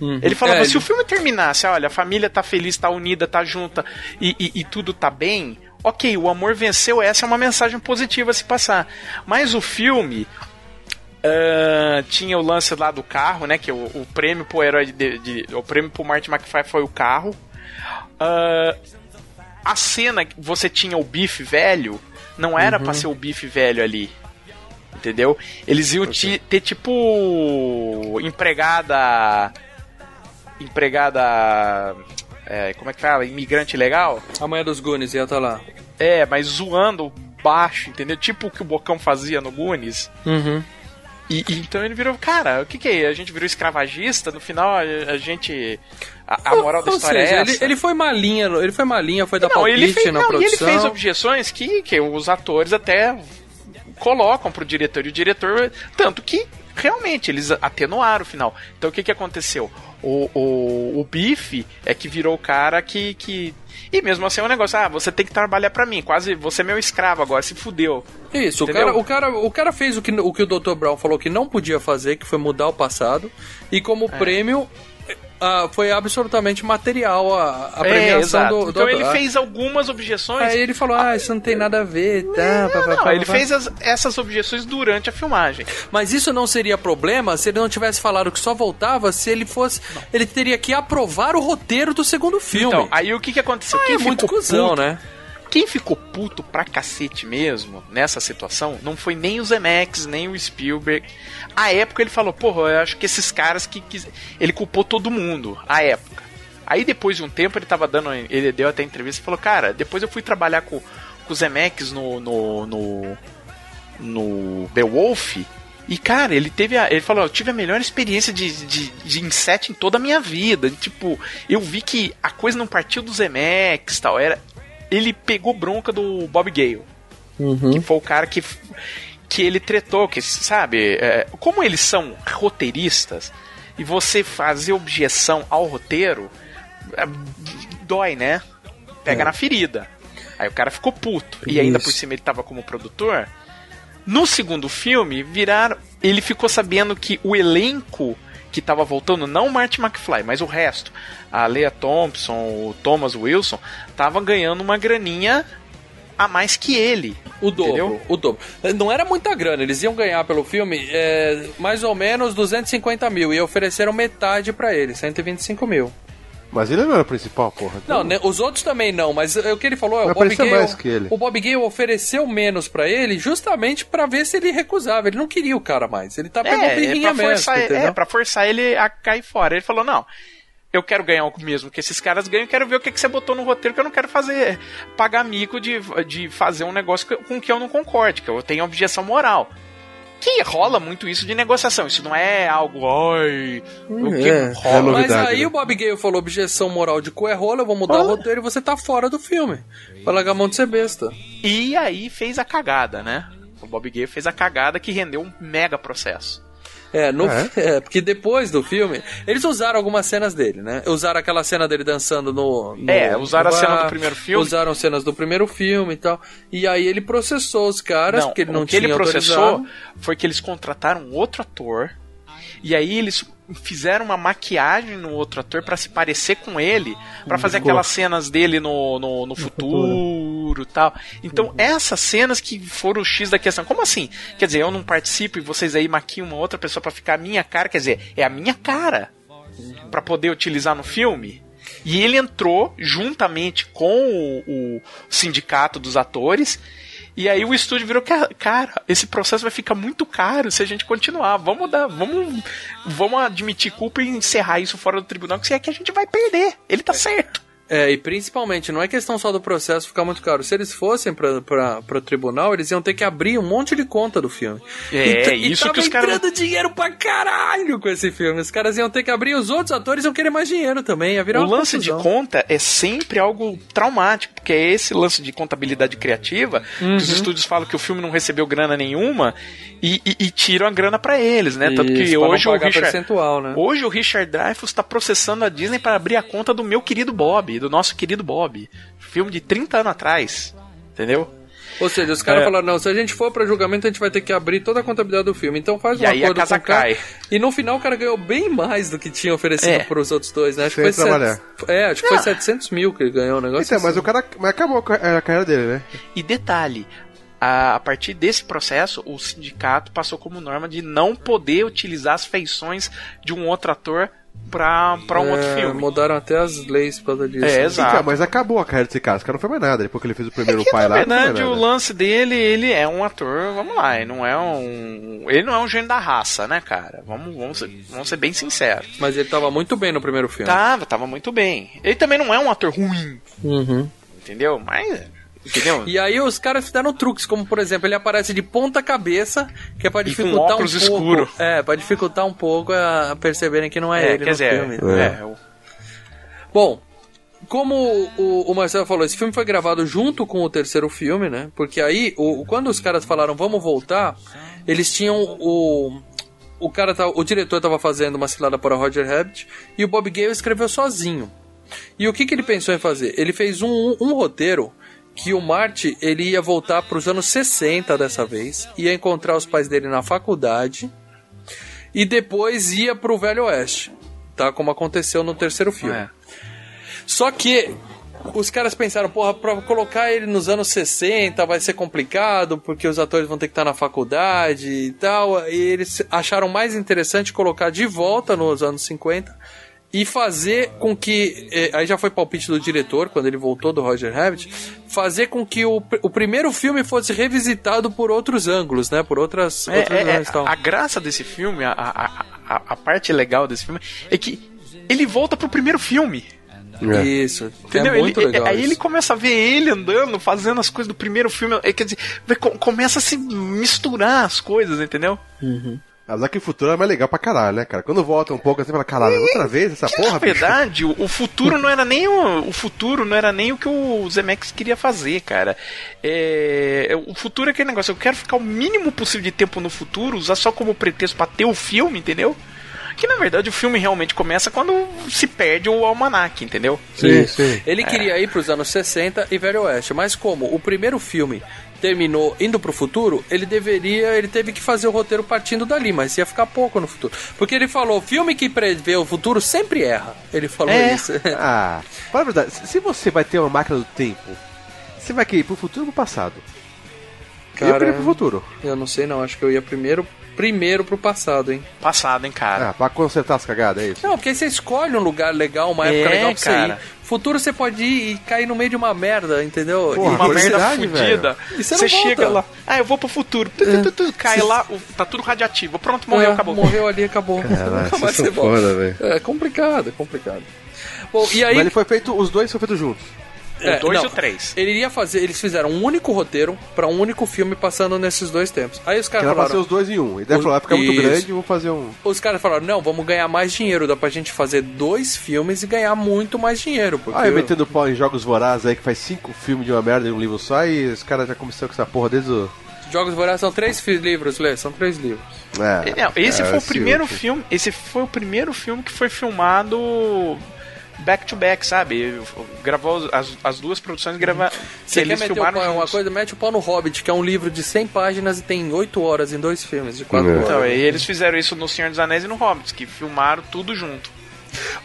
Uhum. Ele falava, é, se ele... o filme terminasse, olha, a família tá feliz, tá unida, tá junta e, e, e tudo tá bem, ok, o amor venceu, essa é uma mensagem positiva a se passar. Mas o filme... Uh, tinha o lance lá do carro, né? Que o, o prêmio pro herói de, de, o prêmio pro Marty McFly foi o carro. Uh, a cena que você tinha o Biff velho, não era uhum. pra ser o Biff velho ali. Entendeu? Eles iam okay. te, ter tipo empregada. Empregada. É, como é que fala? Imigrante legal? A mulher dos Goonies ia estar lá. É, mas zoando baixo, entendeu? Tipo o que o Bocão fazia no Goonies. Uhum. E, e então ele virou, cara, o que que é? A gente virou escravagista, no final a, a gente... A, a moral ou, da história seja, é essa. Ele, ele foi malinha, ele foi malinha, foi da palpite na não, produção. E ele fez objeções que, que os atores até colocam pro diretor, e o diretor, tanto que realmente eles atenuaram o final. Então o que que aconteceu? O, o, o Biff é que virou o cara que... que e mesmo assim é um negócio, ah, você tem que trabalhar pra mim, quase você é meu escravo agora, se fudeu. Isso, o cara, o, cara, o cara fez o que o, que o doutor Brown falou que não podia fazer, que foi mudar o passado, e como é. prêmio ah, foi absolutamente material a, a premiação é, do, do então doutor. Então ele fez algumas objeções. Aí ele falou, ah, isso não tem nada a ver. Tá, não, pá, não, pá, ele pá, fez as, essas objeções durante a filmagem. Mas isso não seria problema se ele não tivesse falado que só voltava se ele fosse... Não. Ele teria que aprovar o roteiro do segundo filme. Então, aí o que que aconteceu? Ah, é muito cuzão, né? Quem ficou puto pra cacete mesmo nessa situação não foi nem o Zemeckis, nem o Spielberg. À época ele falou, porra, eu acho que esses caras que... que... Ele culpou todo mundo, à época. Aí depois de um tempo ele tava dando... Ele deu até entrevista e falou, cara, depois eu fui trabalhar com, com o Zemeckis no, no... no... no Beowulf. E cara, ele teve a... ele falou, eu tive a melhor experiência de, de, de inset em toda a minha vida. Tipo, eu vi que a coisa não partiu do Zemeckis e tal, era... Ele pegou bronca do Bob Gale, uhum. que foi o cara que, que ele tretou, que, sabe? É, como eles são roteiristas, e você fazer objeção ao roteiro, é, dói, né? Pega é. na ferida. Aí o cara ficou puto. Isso. E ainda por cima ele tava como produtor. No segundo filme, viraram, ele ficou sabendo que o elenco que tava voltando, não o Marty McFly, mas o resto, a Leia Thompson, o Thomas Wilson, tava ganhando uma graninha a mais que ele. O dobro, entendeu? O dobro. Não era muita grana, eles iam ganhar pelo filme é, mais ou menos duzentos e cinquenta mil e ofereceram metade pra ele, cento e vinte e cinco mil. Mas ele não era o principal, porra. Não, né, os outros também não, mas o que ele falou é o Bob Gale, mais que ele. O Bob Gale ofereceu menos pra ele justamente pra ver se ele recusava. Ele não queria o cara mais. Ele tá pegando é, birrinha é mesmo, forçar, é, pra forçar ele a cair fora. Ele falou, não, eu quero ganhar o mesmo que esses caras ganham, eu quero ver o que, que você botou no roteiro, que eu não quero fazer pagar mico de, de fazer um negócio com que eu não concorde, que eu tenho objeção moral. Que rola muito isso de negociação. Isso não é algo... Ai, o que é, rola. É novidade, mas aí né? o Bob Gale falou, objeção moral de cu é rola, eu vou mudar ah. o roteiro e você tá fora do filme. Vai largar a mão de ser besta. E aí fez a cagada, né? O Bob Gale fez a cagada que rendeu um mega processo. É, no, é? é, porque depois do filme, eles usaram algumas cenas dele, né? Usaram aquela cena dele dançando no... no é, usaram bar, a cena do primeiro filme. Usaram cenas do primeiro filme e tal. E aí ele processou os caras, não, porque ele não tinha autorizado. O que ele processou foi que eles contrataram outro ator, e aí eles fizeram uma maquiagem no outro ator pra se parecer com ele, pra fazer aquelas cenas dele no, no, no futuro e tal. Então, essas cenas que foram o X da questão. Como assim? Quer dizer, eu não participo e vocês aí maquiam uma outra pessoa pra ficar a minha cara? Quer dizer, é a minha cara pra poder utilizar no filme? E ele entrou juntamente com o, o sindicato dos atores. E aí o estúdio virou, cara, esse processo vai ficar muito caro se a gente continuar. Vamos dar, vamos, vamos admitir culpa e encerrar isso fora do tribunal, que se é que a gente vai perder. Ele tá certo. É, e principalmente, não é questão só do processo ficar muito caro. Se eles fossem pra, pra, pro tribunal, eles iam ter que abrir um monte de conta do filme. É, e, isso e tava que os caras... entrando dinheiro pra caralho com esse filme. Os caras iam ter que abrir, os outros atores iam querer mais dinheiro também. Ia virar o uma lance confusão. De conta é sempre algo traumático, porque é esse lance de contabilidade criativa, uhum. que os estúdios falam que o filme não recebeu grana nenhuma e, e, e tiram a grana pra eles, né? Isso, tanto que hoje o, Richard, né? hoje o Richard Dreyfuss tá processando a Disney pra abrir a conta do meu querido Bob, do nosso querido Bob, filme de trinta anos atrás, entendeu? Ou seja, os caras é. falaram, não, se a gente for pra julgamento, a gente vai ter que abrir toda a contabilidade do filme. Então faz um acordo com o cara. E no final o cara ganhou bem mais do que tinha oferecido é. pros outros dois, né? Acho Sem que foi trabalhar. Set... É, acho que ah. foi setecentos mil que ele ganhou o negócio. Então, assim. Mas o cara mas acabou a carreira dele, né? E detalhe, a partir desse processo, o sindicato passou como norma de não poder utilizar as feições de um outro ator pra, pra um é, outro filme. Mudaram até as leis por causa disso. É, né? Exato. Cara, mas acabou a carreira desse cara. Esse cara não foi mais nada. Depois que ele fez o primeiro é que, pai na lá. Na verdade, o lance dele, ele é um ator, vamos lá, ele não é um. Ele não é um gênio da raça, né, cara? Vamos, vamos, ser, vamos ser bem sinceros. Mas ele tava muito bem no primeiro filme. Tava, tava muito bem. Ele também não é um ator ruim. Uhum. Entendeu? Mas. Entendeu? E aí os caras fizeram truques, como por exemplo, ele aparece de ponta cabeça, que é pra dificultar um pouco. Escuro. É, pra dificultar um pouco a perceberem que não é, é ele. Quer dizer, filme. É. É. Bom, como o, o Marcelo falou, esse filme foi gravado junto com o terceiro filme, né? Porque aí, o, quando os caras falaram vamos voltar, eles tinham o. O cara tá, o diretor tava fazendo Uma Cilada para Roger Rabbit e o Bob Gale escreveu sozinho. E o que, que ele pensou em fazer? Ele fez um, um, um roteiro. Que o Marty, ele ia voltar para os anos sessenta dessa vez, ia encontrar os pais dele na faculdade e depois ia para o Velho Oeste, tá? Como aconteceu no terceiro filme. É. Só que os caras pensaram, porra, para colocar ele nos anos sessenta vai ser complicado, porque os atores vão ter que estar na faculdade e tal, e eles acharam mais interessante colocar de volta nos anos cinquenta e fazer com que, aí já foi palpite do diretor, quando ele voltou do Roger Rabbit, fazer com que o, o primeiro filme fosse revisitado por outros ângulos, né? Por outras... É, outras é, é, tal. A graça desse filme, a, a, a, a parte legal desse filme, é que ele volta pro primeiro filme. É. Isso, entendeu? É muito ele, legal. Aí isso. Ele começa a ver ele andando, fazendo as coisas do primeiro filme, quer dizer, começa a se misturar as coisas, entendeu? Uhum. Apesar que o futuro é mais legal pra caralho, né, cara? Quando volta um pouco assim, fala, caralho, outra vez essa que porra, na verdade, bicho? o futuro não era nem o, o futuro não era nem o que o Zemeckis queria fazer, cara. É, o futuro é aquele negócio, eu quero ficar o mínimo possível de tempo no futuro, usar só como pretexto pra ter o filme, entendeu? Que, na verdade, o filme realmente começa quando se perde o almanaque, entendeu? Sim, sim. Ele queria ir pros anos sessenta e Velho Oeste, mas como o primeiro filme terminou indo pro futuro, ele deveria, ele teve que fazer o roteiro partindo dali, mas ia ficar pouco no futuro. Porque ele falou, filme que prevê o futuro sempre erra. Ele falou é. isso. Ah, fala a verdade, se você vai ter uma máquina do tempo, você vai querer ir pro futuro ou pro passado? Cara, eu queria ir pro futuro. Eu não sei não, acho que eu ia primeiro... Primeiro pro passado, hein? Passado, hein, cara? Ah, pra consertar as cagadas, é isso? Não, porque aí você escolhe um lugar legal, uma época é, legal pra cara. você ir. Futuro você pode ir e cair no meio de uma merda, entendeu? Porra, uma merda fodida. E você, você chega lá, ah, eu vou pro futuro. É. Tu, tu, tu, cai você... lá, tá tudo radioativo. Pronto, morreu, é, acabou. Morreu ali, acabou. Caraca, nunca mais você volta. Velho. É complicado, é complicado. Bom, e aí... Mas ele foi feito, os dois foram feitos juntos. É, o dois e o três. Ele iria fazer, eles fizeram um único roteiro pra um único filme passando nesses dois tempos. Aí os caras falaram, fazer os dois em um. E daí falou, vai ficar muito grande, vou fazer um. Os caras falaram, não, vamos ganhar mais dinheiro, dá pra gente fazer dois filmes e ganhar muito mais dinheiro. Porque... Ah, eu metendo pau em Jogos Vorazes aí que faz cinco filmes de uma merda e um livro só, e os caras já começaram com essa porra desde o. Jogos Vorazes são três livros, Lê, são três livros. É, não, esse é, foi é, o primeiro sim, filme. Esse foi o primeiro filme que foi filmado. Back to back, sabe? Gravou as, as duas produções gravaram. Se eles quer meter filmaram pau, uma coisa, mete o pau no Hobbit, que é um livro de cem páginas e tem oito horas em dois filmes de quatro horas. Então, e eles fizeram isso no Senhor dos Anéis e no Hobbit, que filmaram tudo junto.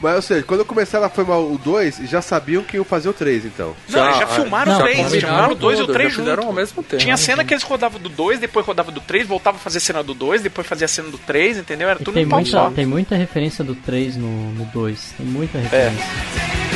Mas, ou seja, quando eu comecei a filmar o dois, já sabiam que iam fazer o três, então. Não, já, já filmaram o três, filmaram o dois e o três juntos. Ao mesmo tempo. Tinha cena que eles rodavam do dois, depois rodavam do três, voltavam a fazer a cena do dois, depois fazia a cena do três, entendeu? Era tudo um pau só. Tem muita referência do três no, no dois, tem muita referência. É.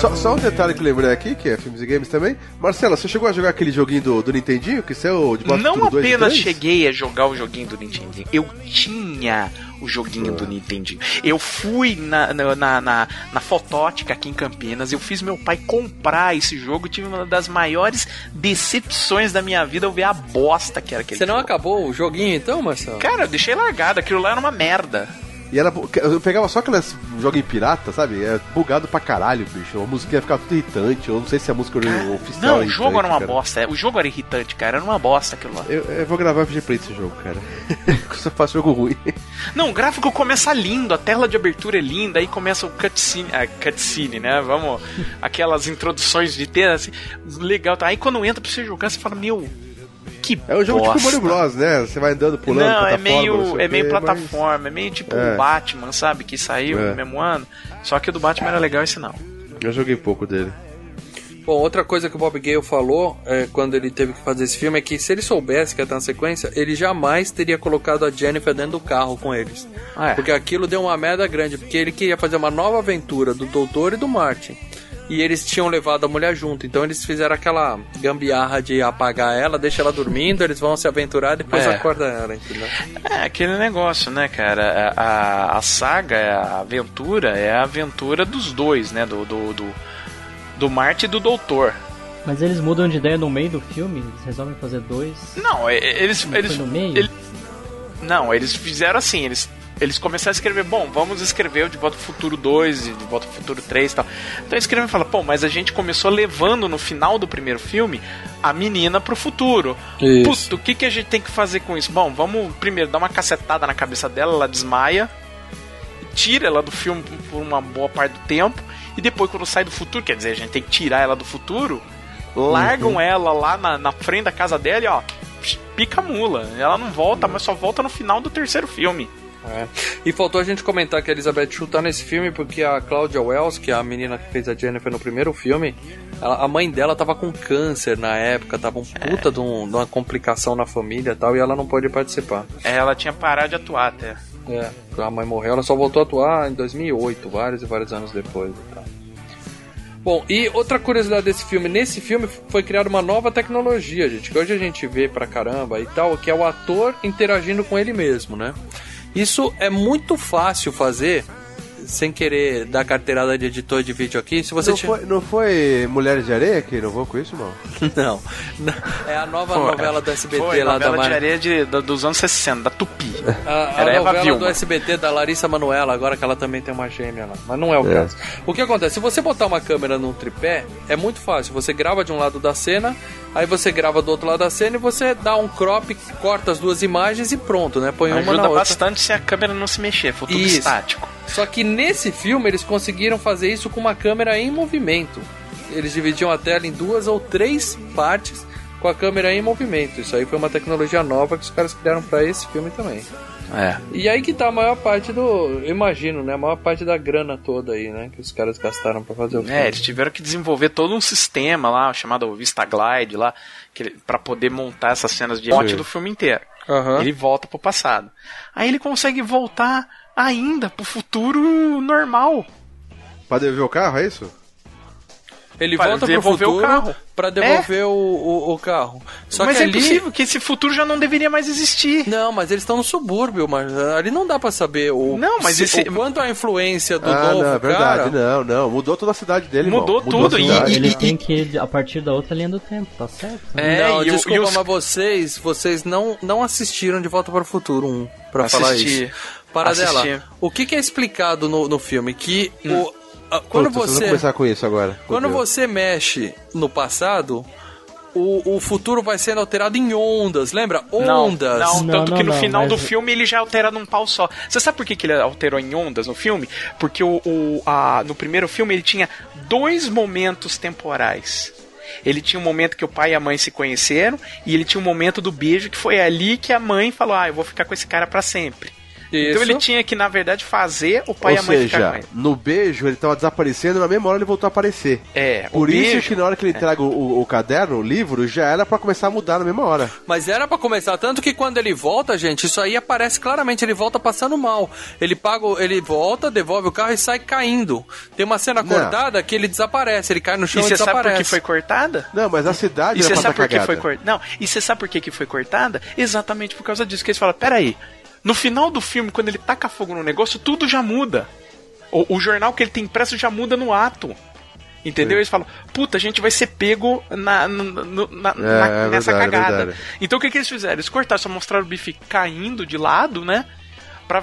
Só, só um detalhe que eu lembrei aqui, que é Filmes e Games também. Marcelo, você chegou a jogar aquele joguinho do, do Nintendinho, que isso é o de Bota Não Futuro apenas cheguei a jogar o joguinho do Nintendinho, eu tinha o joguinho ah. do Nintendinho. Eu fui na, na, na, na, na Fotótica aqui em Campinas, eu fiz meu pai comprar esse jogo, tive uma das maiores decepções da minha vida eu ver a bosta que era aquele Você não jogo. Acabou o joguinho então, Marcelo? Cara, eu deixei largado, aquilo lá era uma merda. E era, eu pegava só aquelas joguem pirata, sabe? É bugado pra caralho, bicho. A música ia ficar tudo irritante. Eu não sei se a música cara, oficial. Não, o jogo era uma cara. bosta. O jogo era irritante, cara. Era uma bosta aquilo lá. Eu, eu vou gravar F G Play desse jogo, cara. Eu só faço jogo ruim. Não, o gráfico começa lindo. A tela de abertura é linda. Aí começa o cutscene. Ah, cutscene, né? Vamos. Aquelas introduções de tela, assim. Legal. Tá? Aí quando entra pra você jogar, você fala, meu. Que é um jogo bosta. Tipo Mario Bros, né? Você vai andando, pulando, não, plataforma. É meio, não, é meio que, plataforma, mas... é meio tipo é. o Batman, sabe? Que saiu é. no mesmo ano. Só que o do Batman era legal esse não. Eu joguei pouco dele. Bom, outra coisa que o Bob Gale falou é, quando ele teve que fazer esse filme é que se ele soubesse que ia estar na sequência, ele jamais teria colocado a Jennifer dentro do carro com eles. Ah, é. Porque aquilo deu uma merda grande, porque ele queria fazer uma nova aventura do Doutor e do Marty. E eles tinham levado a mulher junto, então eles fizeram aquela gambiarra de apagar ela, deixa ela dormindo, eles vão se aventurar, depois é. acorda ela, entendeu? É, aquele negócio, né, cara? A, a, a saga, a aventura, é a aventura dos dois, né? Do, do, do, do Marty e do Doutor. Mas eles mudam de ideia no meio do filme? Eles resolvem fazer dois? Não, eles... Não, eles, no meio? eles, não, eles fizeram assim, eles... Eles começaram a escrever, bom, vamos escrever o De Volta para o Futuro dois e De Volta para o Futuro três e tal. Então escrevem e falam, pô, mas a gente começou levando no final do primeiro filme a menina pro futuro. Puta, o que, que a gente tem que fazer com isso? Bom, vamos primeiro dar uma cacetada na cabeça dela, ela desmaia, tira ela do filme por uma boa parte do tempo, e depois quando sai do futuro, quer dizer, a gente tem que tirar ela do futuro, largam uhum. ela lá na, na frente da casa dela e ó, pica a mula. Ela não volta, mas só volta no final do terceiro filme. É. E faltou a gente comentar que a Elizabeth Shue tá nesse filme porque a Claudia Wells, que é a menina que fez a Jennifer no primeiro filme, ela, a mãe dela tava com câncer na época, tava um puta é. de, um, de uma complicação na família e tal, e ela não pôde participar. É, ela tinha parado de atuar até. É, a mãe morreu, ela só voltou a atuar em dois mil e oito, vários e vários anos depois e tal. Bom, e outra curiosidade desse filme, nesse filme foi criada uma nova tecnologia, gente, que hoje a gente vê pra caramba e tal, que é o ator interagindo com ele mesmo, né? Isso é muito fácil fazer, sem querer dar carteirada de editor de vídeo aqui. Se você não, te... foi, não foi Mulheres de Areia que inovou com isso, não? Não. É a nova foi, novela do S B T foi, lá da Mulheres de Areia de, dos anos sessenta, da Tupi. A, Era a novela Eva Vilma. Do S B T da Larissa Manoela, agora que ela também tem uma gêmea lá. Mas não é o é. caso. O que acontece? Se você botar uma câmera num tripé, é muito fácil. Você grava de um lado da cena, aí você grava do outro lado da cena e você dá um crop, corta as duas imagens e pronto, né? Põe Ajuda uma na outra. Ajuda bastante se a câmera não se mexer, for tudo isso. estático. Só que nesse filme eles conseguiram fazer isso com uma câmera em movimento. Eles dividiam a tela em duas ou três partes com a câmera em movimento. Isso aí foi uma tecnologia nova que os caras criaram pra esse filme também. É. E aí que tá a maior parte do... Eu imagino, né? A maior parte da grana toda aí, né? Que os caras gastaram pra fazer o filme. É, eles tiveram que desenvolver todo um sistema lá, chamado Vista Glide lá, que, pra poder montar essas cenas de monte do filme inteiro. Uhum. Ele volta pro passado. Aí ele consegue voltar ainda pro futuro normal. Pra devolver o carro, é isso? Ele pra volta pro futuro o carro. pra devolver é. o, o, o carro. Só mas que é ali... possível que esse futuro já não deveria mais existir. Não, mas eles estão no subúrbio, mas ali não dá pra saber o, não, mas se, esse... o quanto a influência do ah, novo não, é verdade, cara... Não, não, mudou toda a cidade dele, Mudou, mudou tudo. Mudou e, e, Ele tem que ir a partir da outra linha do tempo, tá certo? É, não, e desculpa, eu, eu... mas vocês, vocês não, não assistiram De Volta para o Futuro um, pra Assisti. falar isso. Paradela, Assisti. o que, que é explicado no, no filme? Que hum. o... Quando Puta, você começar com isso agora. Quando Deus. você mexe no passado, o, o futuro vai sendo alterado em ondas, lembra? Ondas. Não, não, não tanto não, que no não, final mas... do filme ele já é alterado num pau só. Você sabe por que, que ele alterou em ondas no filme? Porque o, o, a, no primeiro filme ele tinha dois momentos temporais. Ele tinha um momento que o pai e a mãe se conheceram e ele tinha um momento do beijo que foi ali que a mãe falou, ah, eu vou ficar com esse cara pra sempre. Isso. Então ele tinha que, na verdade, fazer o pai Ou e a mãe seja, ficar com ele. No beijo ele tava desaparecendo, na mesma hora ele voltou a aparecer. É, Por o isso beijo, que na hora que ele é. traga o, o caderno, o livro, já era pra começar a mudar na mesma hora. Mas era pra começar, tanto que quando ele volta, gente, isso aí aparece claramente, ele volta passando mal. Ele paga, ele volta, devolve o carro e sai caindo. Tem uma cena Não. cortada que ele desaparece, ele cai no chão e, e desaparece. E você sabe por que foi cortada? Não, mas a cidade e era pra tá que foi cort... Não, e você sabe por que foi cortada? Exatamente por causa disso, que eles falam, peraí, no final do filme, quando ele taca fogo no negócio, tudo já muda. O, o jornal que ele tem impresso já muda no ato. Entendeu? Sim. Eles falam, puta, a gente vai ser pego na, na, na, é, na, é nessa verdade, cagada. É então o que, que eles fizeram? Eles cortaram, só mostraram o Biff caindo de lado, né? Pra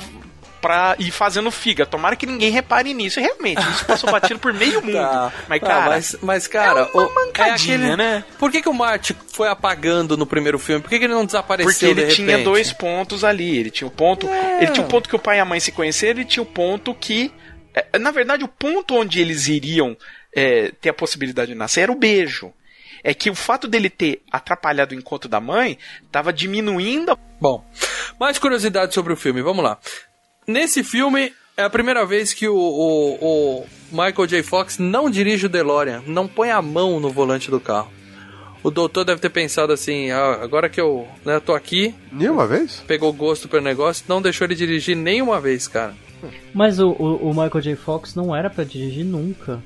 pra ir fazendo figa. Tomara que ninguém repare nisso. E realmente, isso passou batido por meio mundo. Tá. Mas, cara, ah, mas, mas, cara, é uma o, mancadinha, é aquele, né? Por que, que o Marty foi apagando no primeiro filme? Por que, que ele não desapareceu? Porque ele de tinha repente? dois pontos ali. Ele tinha o ponto. É. Ele tinha o ponto que o pai e a mãe se conheceram, e tinha o ponto que. Na verdade, o ponto onde eles iriam é, ter a possibilidade de nascer era o beijo. É que o fato dele ter atrapalhado o encontro da mãe estava diminuindo. Bom, mais curiosidade sobre o filme, vamos lá. Nesse filme é a primeira vez que o, o, o Michael J. Fox não dirige o DeLorean, não põe a mão no volante do carro. O doutor deve ter pensado assim, ah, agora que eu né, tô aqui... Nenhuma vez? Pegou gosto pelo negócio, não deixou ele dirigir nenhuma vez, cara. Mas o, o, o Michael J. Fox não era pra dirigir nunca.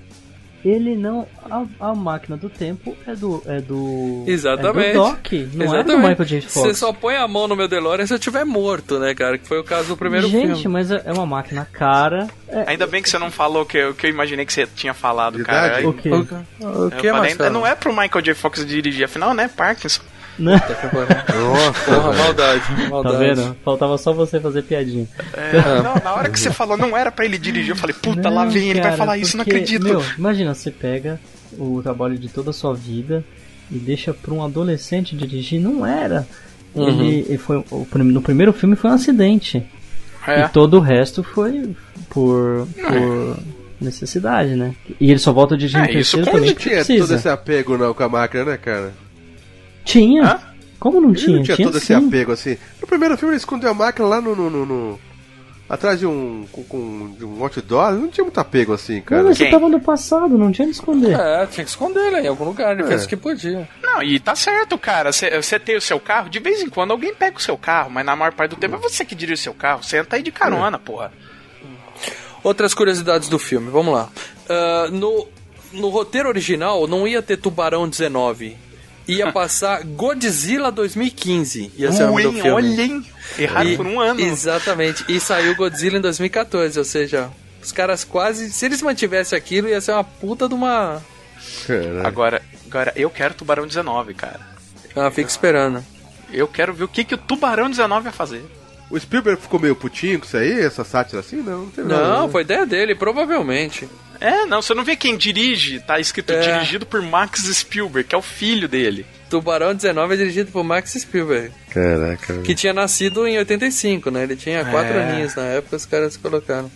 Ele não... A, a máquina do tempo é do... É do Exatamente. É do Doc, não Exatamente. é do Michael J. Fox. Você só põe a mão no meu DeLorean se eu estiver morto, né, cara? Que foi o caso do primeiro Gente, filme. Gente, mas é uma máquina cara... É... Ainda bem que você não falou o que, que eu imaginei que você tinha falado, Verdade? cara. O que? O que, o que é, falei, não é pro Michael J. Fox dirigir, afinal, né? Parkinson. Não. Porra, maldade, maldade. Tá vendo? Faltava só você fazer piadinha. É, não, na hora que você falou não era pra ele dirigir, eu falei, puta, não, lá vem, cara, ele vai falar isso, porque, não acredito. Meu, imagina, você pega o trabalho de toda a sua vida e deixa pra um adolescente dirigir, não era. Uhum. Ele, ele foi, no primeiro filme foi um acidente. É. E todo o resto foi por... por... necessidade, né? E ele só volta a dirigir no terceiro também. Ele tinha todo esse apego não, com a máquina, né, cara? Tinha? Hã? Como não ele tinha? Não tinha, tinha todo sim. esse apego assim. No primeiro filme ele escondeu a máquina lá no... no, no, no... atrás de um... Com, com, de um outdoor. Não tinha muito apego assim, cara. Não, mas você tava no passado, não tinha que esconder. É, tinha que esconder ele em algum lugar, ele é. fez o que podia. Não, e tá certo, cara. Você tem o seu carro, de vez em quando alguém pega o seu carro, mas na maior parte do tempo é você que dirige o seu carro. Senta aí de carona, é. porra. Outras curiosidades do filme, vamos lá. Uh, no, no roteiro original não ia ter Tubarão dezenove. Ia passar Godzilla dois mil e quinze. Ia ser o nome do filme. Olha, hein? Erraram e, por um ano. Exatamente. E saiu Godzilla em dois mil e quatorze. Ou seja, os caras quase... Se eles mantivessem aquilo, ia ser uma puta de uma... Agora, agora, eu quero Tubarão dezenove, cara. Ah, fica esperando. Eu quero ver o que, que o Tubarão dezenove vai fazer. O Spielberg ficou meio putinho com isso aí? Essa sátira assim? Não, não teve nada. Não, foi ideia dele, provavelmente. É, não, você não vê quem dirige, tá escrito é. dirigido por Max Spielberg, que é o filho dele. Tubarão dezenove é dirigido por Max Spielberg. Caraca. Que tinha nascido em oitenta e cinco, né? Ele tinha quatro é. aninhos na época, os caras colocaram.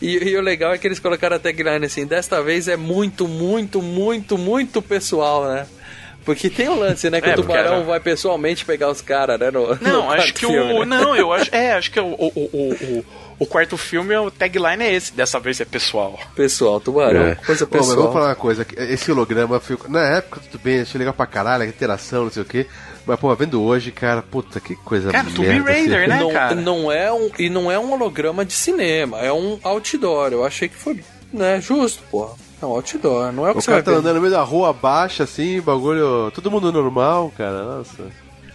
E, e o legal é que eles colocaram a tagline assim, desta vez é muito, muito, muito, muito pessoal, né? Porque tem o lance, né? Que é, o Tubarão era... vai pessoalmente pegar os caras, né? No, não, no acho que filme, o... Né? Não, eu acho... É, acho que o... o, o, o, o... O quarto filme, o tagline é esse. Dessa vez é pessoal. Pessoal, Tubarão. É. Coisa pessoal. Pô, mas vamos falar uma coisa. Esse holograma... Ficou... Na época, tudo bem. Achei legal pra caralho. A interação, não sei o quê. Mas, pô, vendo hoje, cara... Puta, que coisa merda. Cara, Tomb Raider, assim, né, não, cara? Não é um, e não é um holograma de cinema. É um outdoor. Eu achei que foi... Né, justo, porra. É um outdoor. Não é o que o você vai ver. O cara tá andando no meio da rua baixa, assim. Bagulho... Todo mundo normal, cara. Nossa.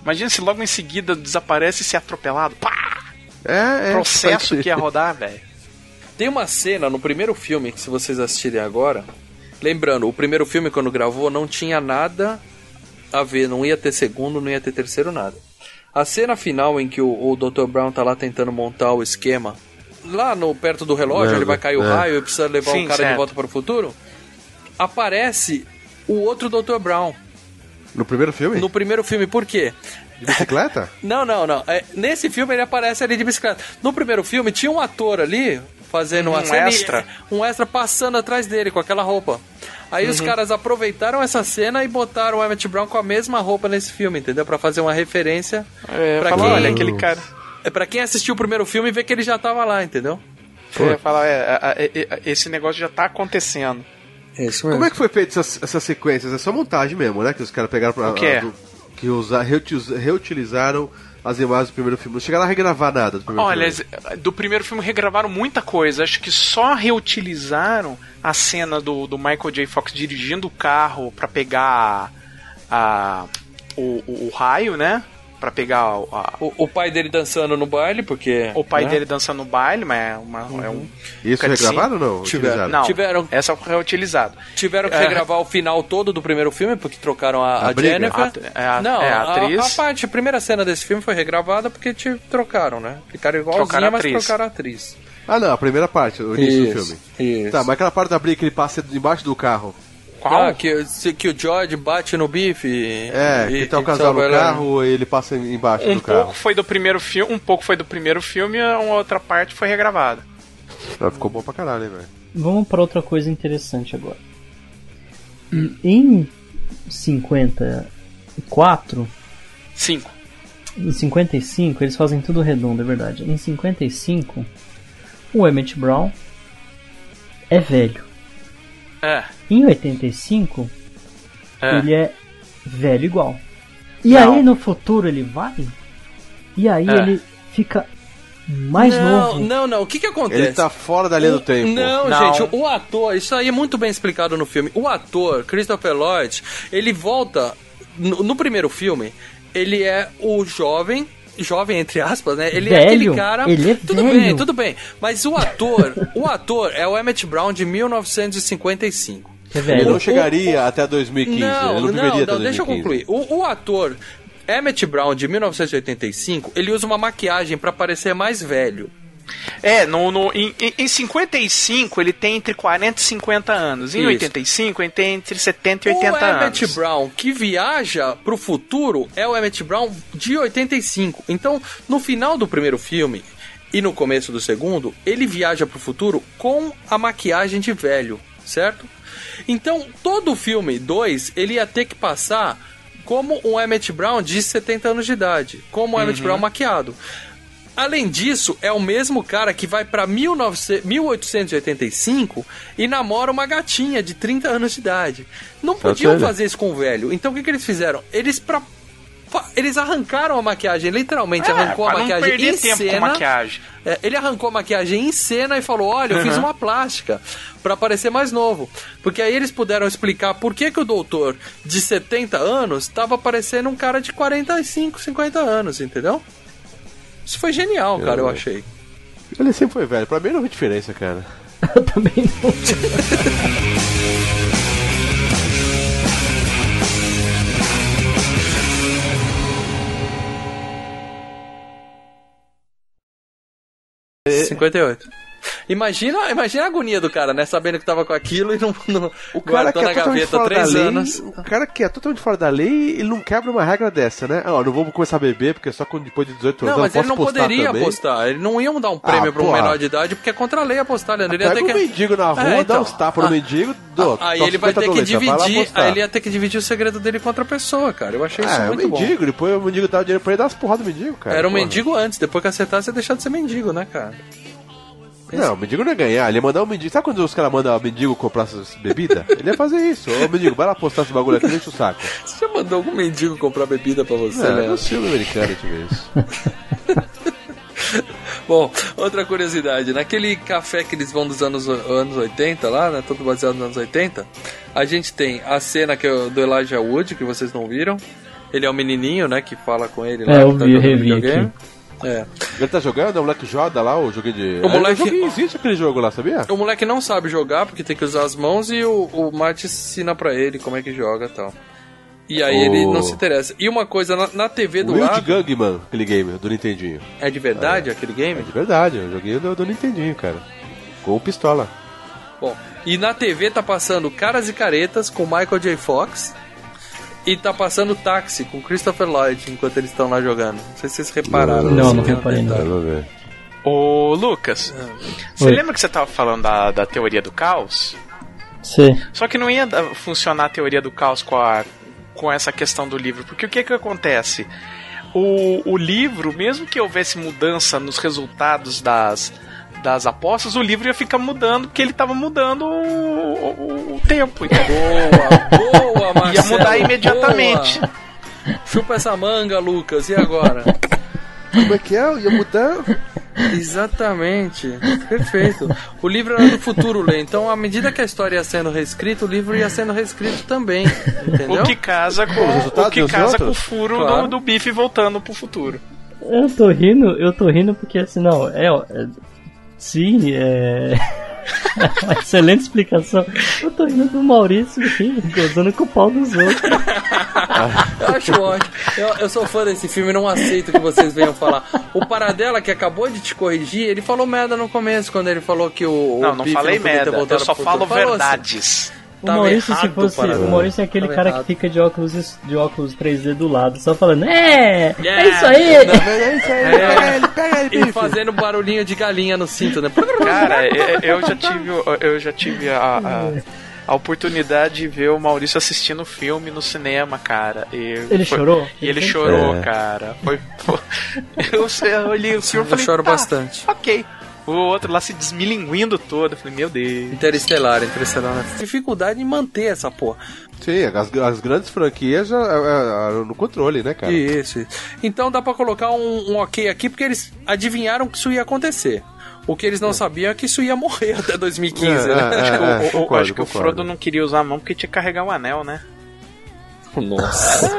Imagina se logo em seguida desaparece e se é atropelado. Pá! É, é, processo que ia rodar, velho. Tem uma cena no primeiro filme que se vocês assistirem agora, lembrando, o primeiro filme quando gravou não tinha nada a ver, não ia ter segundo, não ia ter terceiro, nada. A cena final em que o, o doutor Brown tá lá tentando montar o esquema, lá no, perto do relógio, é, ele vai cair é. o raio e precisa levar Sim, um cara certo. de volta para o futuro, aparece o outro doutor Brown. No primeiro filme? No primeiro filme, por quê? De bicicleta? não, não, não. É, nesse filme ele aparece ali de bicicleta. No primeiro filme tinha um ator ali fazendo um uma cena, extra. Um extra passando atrás dele com aquela roupa. Aí uhum. os caras aproveitaram essa cena e botaram o Emmett Brown com a mesma roupa nesse filme, entendeu? Pra fazer uma referência. É, pra falar, quem... olha aquele cara. É pra quem assistiu o primeiro filme e vê que ele já tava lá, entendeu? Eu ia falar, é, é, é, esse negócio já tá acontecendo. Isso mesmo. Como é que foi feito essas, essas sequências? É só montagem mesmo, né? Que os caras pegaram pra... O que é? Que usar, reutilizaram as imagens do primeiro filme. Não chegaram a regravar nada do primeiro Olha, filme. Olha, do primeiro filme regravaram muita coisa. Acho que só reutilizaram a cena do, do Michael J. Fox dirigindo o carro pra pegar a, a, o, o, o raio, né? Pra pegar a, a... O, o pai dele dançando no baile, porque... O pai né? dele dançando no baile, mas é, uma, uhum. é um... Isso foi gravado ou não? Tiveram. Não, tiveram, essa foi reutilizada. Tiveram que é. regravar o final todo do primeiro filme, porque trocaram a, a, a Jennifer. A, a, não, é a, atriz. A, a parte, a primeira cena desse filme foi regravada porque te trocaram, né? Ficaram igualzinha, mas trocaram a atriz. Ah, não, a primeira parte, o início isso, do filme. Isso. Tá, mas aquela parte da briga que ele passa debaixo do carro. Qual? Ah, que, que o George bate no Biff. É, e, que tá o casal no carro e ele passa embaixo um do carro. Pouco foi do primeiro filme, um pouco foi do primeiro filme e uma outra parte foi regravada. Ah, ficou bom pra caralho, hein, velho. Vamos pra outra coisa interessante agora. Em cinquenta e quatro... cinco. Em cinquenta e cinco, eles fazem tudo redondo, é verdade. Em cinquenta e cinco, o Emmett Brown é velho. É. Em oitenta e cinco, é. ele é velho igual. E não. aí no futuro ele vai, e aí é. ele fica mais não, novo. Não, não, o que que acontece? Ele tá fora da linha o... do tempo. Não, não, gente, o ator, isso aí é muito bem explicado no filme. O ator, Christopher Lloyd, ele volta, no, no primeiro filme, ele é o jovem... jovem, entre aspas, né? Ele velho, é aquele cara... Ele é tudo velho. bem, tudo bem. Mas o ator, o ator é o Emmett Brown de mil novecentos e cinquenta e cinco. É velho. Ele não chegaria o, o, até dois mil e quinze. Não, ele não, não, não até deixa eu concluir. O, o ator Emmett Brown de mil novecentos e oitenta e cinco, ele usa uma maquiagem pra parecer mais velho. É, no, no, em, em cinquenta e cinco ele tem entre quarenta e cinquenta anos. Em isso. oitenta e cinco ele tem entre setenta e oitenta anos. O Emmett anos. Brown que viaja pro futuro é o Emmett Brown de oitenta e cinco. Então, no final do primeiro filme e no começo do segundo, ele viaja pro futuro com a maquiagem de velho, certo? Então, todo o filme dois, ele ia ter que passar como um Emmett Brown de setenta anos de idade. Como um uhum. Emmett Brown maquiado. Além disso, é o mesmo cara que vai pra mil oitocentos e oitenta e cinco e namora uma gatinha de trinta anos de idade. Não podiam fazer isso com o velho. Então o que, que eles fizeram? Eles pra... Eles arrancaram a maquiagem, literalmente é, arrancou a maquiagem em cena. Maquiagem. É, ele arrancou a maquiagem em cena e falou: olha, eu uhum. fiz uma plástica pra parecer mais novo. Porque aí eles puderam explicar por que, que o doutor de setenta anos tava parecendo um cara de quarenta e cinco, cinquenta anos, entendeu? Isso foi genial, eu... cara, eu achei. Ele sempre foi velho, pra mim não vi diferença, cara. Eu também não. cinquenta e oito. Imagina, imagina a agonia do cara, né? Sabendo que tava com aquilo e não, não o cara guardou na gaveta três anos. O cara que é totalmente fora da lei, ele não quebra uma regra dessa, né? Ah, não vou começar a beber, porque só depois de dezoito anos eu posso apostar. Não, mas ele não poderia também. apostar. Ele não iam dar um prêmio ah, pra um menor de idade, porque é contra a lei apostar, Leandro. Ele ia ter que... um mendigo na rua, é, então... dá uns tapas ah, no mendigo, do, aí ele vai ter que dividir, aí ele ia ter que dividir o segredo dele com outra pessoa, cara. Eu achei ah, isso é muito um mendigo, bom. Depois o mendigo dava o dinheiro pra ele dar as porradas do mendigo, cara. Era um porra. mendigo antes, depois que acertar, você deixar de ser mendigo, né, cara? Não, o mendigo não ia ganhar, ele ia mandar o mendigo. Sabe quando os caras mandam o mendigo comprar essas bebidas? Ele ia fazer isso. Ô mendigo, vai lá postar esse bagulho aqui, deixa o saco. Você já mandou algum mendigo comprar bebida pra você, né? Não, no filme americano tive isso. Bom, outra curiosidade. Naquele café que eles vão dos anos, anos oitenta lá, né? Todo baseado nos anos oitenta. A gente tem a cena que é do Elijah Wood, que vocês não viram. Ele é o um menininho, né? Que fala com ele lá. É, eu vi, revi aqui. É. Ele tá jogando, o moleque joga lá o jogo de... O moleque... é, existe aquele jogo lá, sabia? O moleque não sabe jogar, porque tem que usar as mãos, e o, o Marty ensina pra ele como é que joga e tal. E aí o... ele não se interessa. E uma coisa, na, na T V do lado... Wild Gugman, aquele game do Nintendinho. É de verdade ah, é. aquele game? É de verdade, eu joguei do, do Nintendinho, cara. Com pistola. Bom, e na T V tá passando Caras e Caretas com Michael J. Fox... E tá passando Táxi com Christopher Lloyd enquanto eles estão lá jogando. Não sei se vocês repararam. Não, não reparei nada. Ô, Lucas, ah. você Oi. lembra que você tava falando da, da teoria do caos? Sim. Só que não ia funcionar a teoria do caos com, a, com essa questão do livro. Porque o que que acontece? O, o livro, mesmo que houvesse mudança nos resultados das... das apostas, o livro ia ficar mudando, porque ele tava mudando o, o, o tempo. Então. Boa, boa, Marcelo. Ia mudar imediatamente. Boa. Chupa essa manga, Lucas, e agora? Como é que é? Ia mudar? Exatamente. Perfeito. O livro era do futuro, Lê. Então, à medida que a história ia sendo reescrita, o livro ia sendo reescrito também. Entendeu? O que casa com o, que casa com o furo claro. do, do Bife voltando pro futuro. Eu tô rindo, eu tô rindo porque assim, não, é... é... Sim, é... Excelente explicação. Eu tô rindo do Maurício aqui, gozando com o pau dos outros. Eu acho ótimo. Eu, eu sou fã desse filme, não aceito que vocês venham falar. O Paradela, que acabou de te corrigir, ele falou merda no começo, quando ele falou que o... Não, o não falei não merda, eu só falo verdades. O Maurício, errado, se fosse, o Maurício é aquele cara errado. Que fica de óculos, de óculos três D do lado, só falando, é, yeah, é isso aí, é isso aí, pega ele, pega ele, bicho. E fazendo barulhinho de galinha no cinto, né? Cara, eu já tive, eu já tive a, a, a oportunidade de ver o Maurício assistindo o filme no cinema, cara. E ele foi, chorou? E ele, ele chorou, é. Cara. Foi, foi, eu, eu olhei o filme e falei, choro tá, bastante. Ok. O outro lá se desmilinguindo todo. Eu falei, meu Deus. Interestelar, Interestelar, né? Dificuldade em manter essa porra. Sim, as, as grandes franquias já, já, já, no controle, né, cara? Isso. Então dá pra colocar um, um ok aqui, porque eles adivinharam que isso ia acontecer. O que eles não sabiam é que isso ia morrer até dois mil e quinze, é, né? É, acho que, é, o, o, concordo, acho que o Frodo não queria usar a mão porque tinha que carregar um anel, né? Nossa.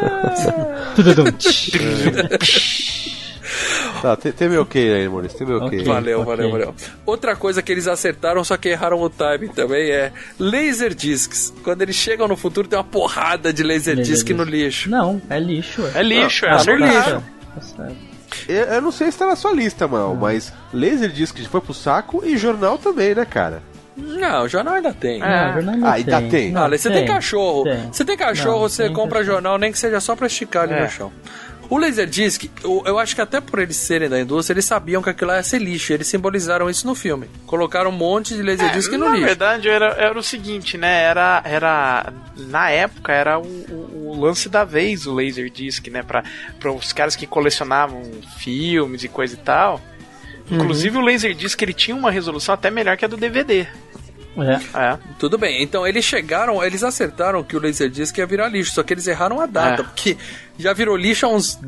Tá, tem, tem meu ok aí, Maurício, tem meu okay. Okay, valeu, okay. valeu, valeu. Outra coisa que eles acertaram, só que erraram o timing também, é laser discs. Quando eles chegam no futuro, tem uma porrada de laser, laser disc no lixo. Não, é lixo. É lixo, não, é acertado. Lixo. Acertado. Eu, eu não sei se tá na sua lista, mano, mas laser disc foi pro saco e jornal também, né, cara? Não, jornal ainda tem. Não, ah, jornal ainda, ainda tem. tem. Não, você tem, tem cachorro. Tem. Você tem cachorro, não, você tem, compra tem. jornal, nem que seja só pra esticar ali é. no chão. O Laserdisc, eu, eu acho que até por eles serem da indústria, eles sabiam que aquilo ia ser lixo. Eles simbolizaram isso no filme. Colocaram um monte de Laserdisc é, no na lixo. Na verdade, era, era o seguinte, né? Era, era na época, era o, o, o lance da vez o Laserdisc, né? Para os caras que colecionavam filmes e coisa e tal. Uhum. Inclusive, o Laserdisc, ele tinha uma resolução até melhor que a do D V D. É. É. Tudo bem, então eles chegaram, eles acertaram que o Laserdisc ia virar lixo, só que eles erraram a data, é. porque já virou lixo há uns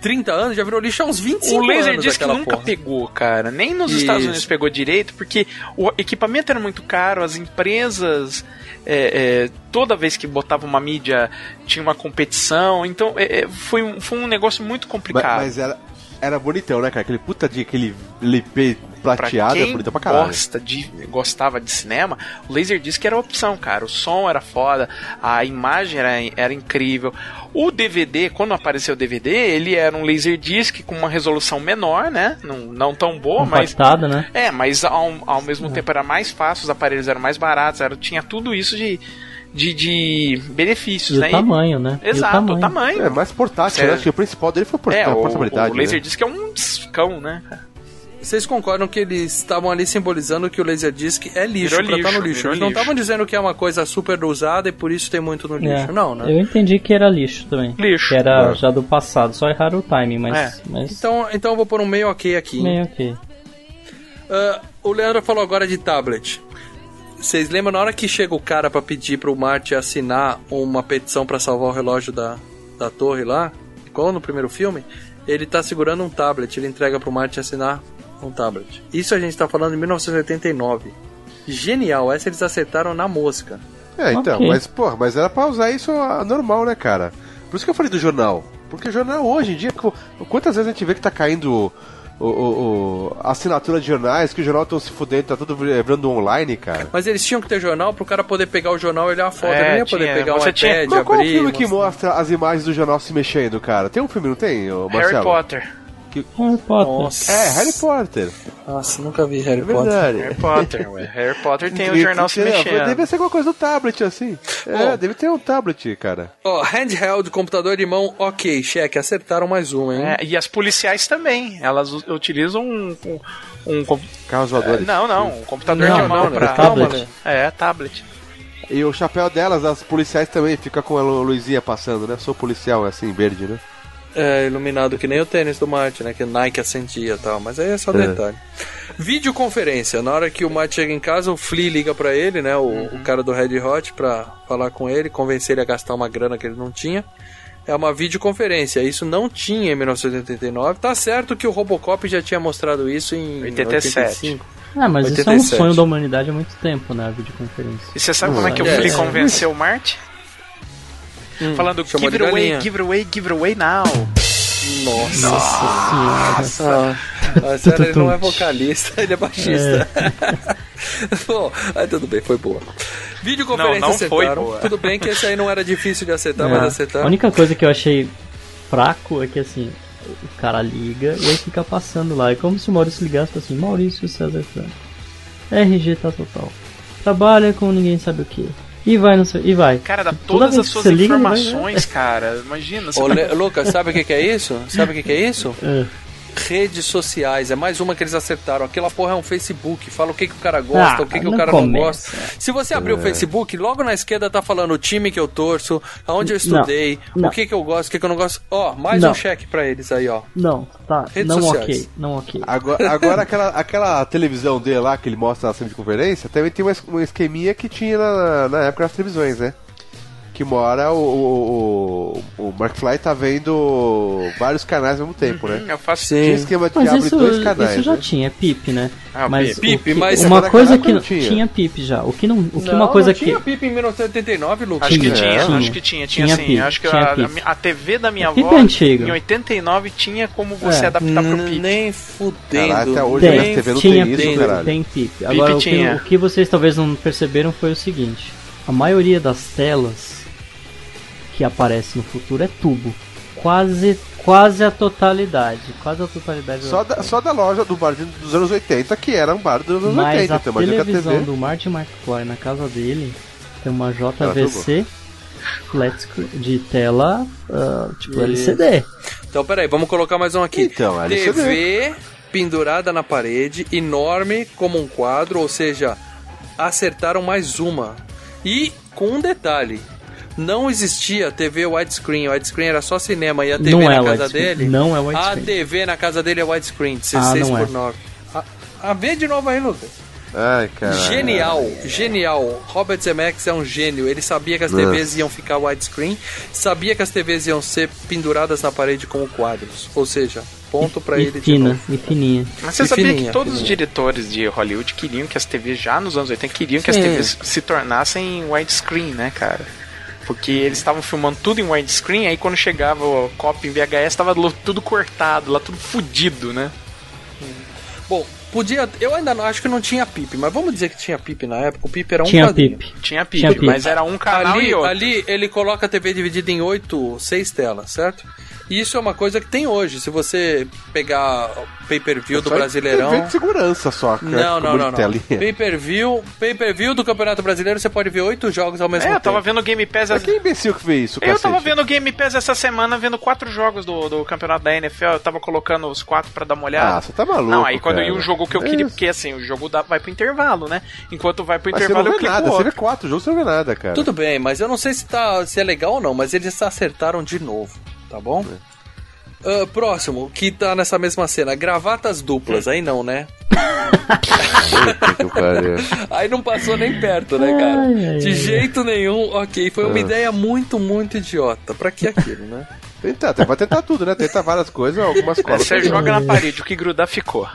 trinta anos, já virou lixo há uns vinte e cinco anos. O Laserdisc nunca porra. pegou, cara, nem nos Isso. Estados Unidos pegou direito, porque o equipamento era muito caro, as empresas, é, é, toda vez que botava uma mídia tinha uma competição, então é, foi, um, foi um negócio muito complicado. Mas, mas era, era bonitão, né, cara? Aquele puta de aquele L P prateado é bonito pra caralho. Gosta de, gostava de cinema, o Laserdisc era a opção, cara. O som era foda, a imagem era, era incrível. O D V D, quando apareceu o D V D, ele era um Laserdisc com uma resolução menor, né? Não, não tão boa, mas... né? É, mas ao, ao mesmo é. tempo era mais fácil, os aparelhos eram mais baratos, era, tinha tudo isso de... De, de benefícios, e né? O tamanho, né? Exato, o tamanho. O tamanho. É, mais portátil, né? Acho que o principal dele foi portátil, é, a portabilidade. O, o Laserdisc né? é um discão, né? Vocês concordam que eles estavam ali simbolizando que o Laserdisc é lixo, virou pra estar tá no lixo. Eles não estavam dizendo que é uma coisa super usada e por isso tem muito no lixo, é. não, né? Eu entendi que era lixo também. Lixo. Que era é. já do passado, só erraram o timing, mas... É. mas... Então, então eu vou pôr um meio ok aqui. Meio ok. Uh, o Leandro falou agora de tablet. Vocês lembram na hora que chega o cara pra pedir pro Marty assinar uma petição pra salvar o relógio da, da torre lá? Igual no primeiro filme, ele tá segurando um tablet, ele entrega pro Marty assinar um tablet. Isso a gente tá falando em mil novecentos e oitenta e nove. Genial, essa eles acertaram na mosca. É, então, okay. mas porra, mas era pra usar isso normal, né, cara? Por isso que eu falei do jornal. Porque jornal hoje em dia, quantas vezes a gente vê que tá caindo... O, o, o, a assinatura de jornais, que o jornal estão se fudendo, tá tudo virando online, cara. Mas eles tinham que ter jornal pro cara poder pegar o jornal e olhar a foto. É, ele não ia tinha, poder pegar o iPad, tinha... Mas qual abrir, filme mostrar... que mostra as imagens do jornal se mexendo, cara? Tem um filme, não tem, Marcelo? Harry Potter. Que... Harry Potter. Nossa. É, Harry Potter. Nossa, nunca vi Harry é Potter. Harry Potter, ué. Harry Potter tem o um jornal se mexendo. Deve ser alguma coisa do tablet, assim. É, oh. deve ter um tablet, cara. Ó, oh, handheld, computador de mão, ok, cheque. Acertaram mais uma, hein? É, e as policiais também. Elas utilizam um... um, um comp... Carros voadores. É, não, não. Um computador não, de mão. Não, pra... tablet. É, tablet. E o chapéu delas, as policiais também, fica com a luzinha passando, né? Sou policial, assim, verde, né? É, iluminado que nem o tênis do Marty, né? Que Nike acendia e tal, mas aí é só detalhe. É. Videoconferência. Na hora que o Marty chega em casa, o Flea liga pra ele, né? O, uhum. o cara do Red Hot, pra falar com ele, convencer ele a gastar uma grana que ele não tinha. É uma videoconferência. Isso não tinha em mil novecentos e oitenta e nove. Tá certo que o Robocop já tinha mostrado isso em oitenta e sete. oitenta e cinco. Ah, mas oitenta e sete. Isso é um sonho da humanidade há muito tempo, né? A videoconferência. E você sabe uhum. como é que o Flea é. convenceu o Marty? Hum, falando give it away, give it away, give it away now. Nossa, Nossa. Senhora. Ah, sério, ele não é vocalista, ele é baixista. É. Bom, aí tudo bem, foi boa. Videoconferência não, não acertaram. Foi boa. Tudo bem que esse aí não era difícil de acertar, é. mas acertaram. A única coisa que eu achei fraco é que assim, o cara liga e aí fica passando lá. É como se o Maurício ligasse e assim, Maurício César Franco. R G tá total. Trabalha com ninguém sabe o que. E vai, não sei, e vai. Cara, dá todas as suas informações, cara. Imagina. Ô, Le... Lucas, sabe o que, que é isso? Sabe o que, que é isso? É. Redes sociais. É mais uma que eles acertaram. Aquela porra é um Facebook. Fala o que, que o cara gosta, ah, o que, que o cara começa. não gosta. Se você abrir é. o Facebook, logo na esquerda tá falando o time que eu torço, aonde eu estudei, não, não. o que, que eu gosto, o que, que eu não gosto. Ó, oh, mais não. um cheque pra eles aí, ó. Não, tá. Redes não sociais. ok, não ok. Agora, agora aquela, aquela televisão dele lá que ele mostra na cena de conferência, também tem uma esqueminha que tinha na, na época nas televisões, né? Que mora o, o, o, o McFly tá vendo vários canais ao mesmo tempo, né? Eu faço sim. Tinha esquema de mas abre isso, dois canais. Isso já né? tinha, P I P, né? Ah, mas P I P, que, mas uma coisa que não tinha. tinha P I P já. O que não, o que não, uma coisa não tinha que... P I P em mil novecentos e oitenta e nove, Lucas. Acho que tinha, é. acho que tinha, tinha, tinha sim. P I P, acho que a, a, a T V da minha avó é em oitenta e nove tinha como você é. adaptar pro P I P. Nem fudendo. Caraca, até hoje tem, a T V não tinha tem, tem isso, caralho. Tem P I P. Agora, o que vocês talvez não perceberam foi o seguinte. A maioria das telas que aparece no futuro é tubo. Quase, quase a totalidade. Quase a totalidade. Só da, só da loja do bar dos anos oitenta, que era um bar dos anos Mas oitenta. Mas a tem televisão T V do Marty McFly na casa dele tem uma J V C Let's de tela uh, tipo L C D. Então, peraí, vamos colocar mais um aqui. Então, L C D. T V pendurada na parede, enorme como um quadro, ou seja, acertaram mais uma. E com um detalhe. Não existia T V widescreen, widescreen era só cinema e a T V não na é casa dele. Não é widescreen. A T V na casa dele é widescreen, dezesseis por nove. Ah, é. a, a vê de novo aí, Lucas. Ai, cara. Genial, genial. Robert Zemeckis é um gênio. Ele sabia que as T Vs iam ficar widescreen, sabia que as T Vs iam ser penduradas na parede como quadros. Ou seja, ponto pra e ele fina, de novo. E fininha. Mas você e sabia fininha, que todos fininha. os diretores de Hollywood queriam que as T Vs já nos anos oitenta queriam Sim. que as T Vs se tornassem widescreen, né, cara? Porque eles estavam filmando tudo em widescreen, aí quando chegava o copy em V H S, tava tudo cortado, lá tudo fodido, né? Bom, podia. Eu ainda não, acho que não tinha P I P, mas vamos dizer que tinha P I P na época. O P I P era um canal. Tinha P I P. Tinha P I P, mas era um canal ali, e outro. Ali ele coloca a T V dividida em oito, seis telas, certo? E isso é uma coisa que tem hoje. Se você pegar pay-per-view do Brasileirão... T V de segurança só. Cara, não, não, não. não. Pay-per-view, pay-per-view do Campeonato Brasileiro, você pode ver oito jogos ao mesmo é, tempo. É, eu tava vendo o Game Pass... Mas que imbecil que vê isso, cacete. Eu tava vendo o Game Pass essa semana, vendo quatro jogos do, do Campeonato da N F L. Eu tava colocando os quatro pra dar uma olhada. Ah, você tá maluco, Não, aí quando cara. ia o jogo que eu queria... É porque assim, o jogo dá, vai pro intervalo, né? Enquanto vai pro mas intervalo, eu clico nada, você vê quatro jogos, você não vê nada, cara. Tudo bem, mas eu não sei se, tá, se é legal ou não, mas eles acertaram de novo. Tá bom? Uh, próximo, que tá nessa mesma cena. Gravatas duplas, aí não, né? Aí não passou nem perto, né, cara? De jeito nenhum, ok. Foi uma ideia muito, muito idiota. Pra que aquilo, né? Tentar, vai tentar tudo, né? Tentar várias coisas, algumas coisas. Você joga na parede, o que grudar ficou.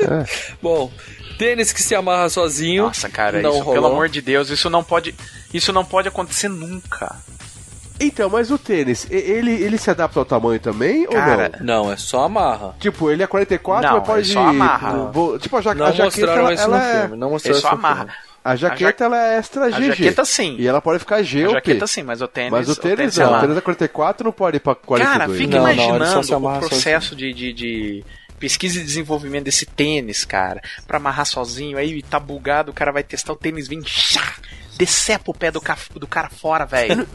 É. Bom... Tênis que se amarra sozinho. Nossa, cara, isso, pelo amor de Deus, isso não pode, isso não pode acontecer nunca. Então, mas o tênis, ele, ele se adapta ao tamanho também, cara, ou não? Não, é só amarra. Tipo, ele é quarenta e quatro, não, mas pode... É só amarra. Não, tipo, a, ja não a jaqueta, ela, isso ela é... Não mostraram isso no amarra. Filme. A jaqueta, a jaqueta, ela é extra G G. A jaqueta, sim. E ela pode ficar G ou P. A jaqueta, sim, mas o tênis... Mas o tênis, o tênis não. Ela... O tênis é quarenta e quatro, não pode ir pra quarenta e dois. Cara, fica não, imaginando não, o processo de... de, de... pesquisa e desenvolvimento desse tênis, cara, pra amarrar sozinho, aí tá bugado, o cara vai testar o tênis, vem, chá, decepa o pé do, ca do cara fora, velho.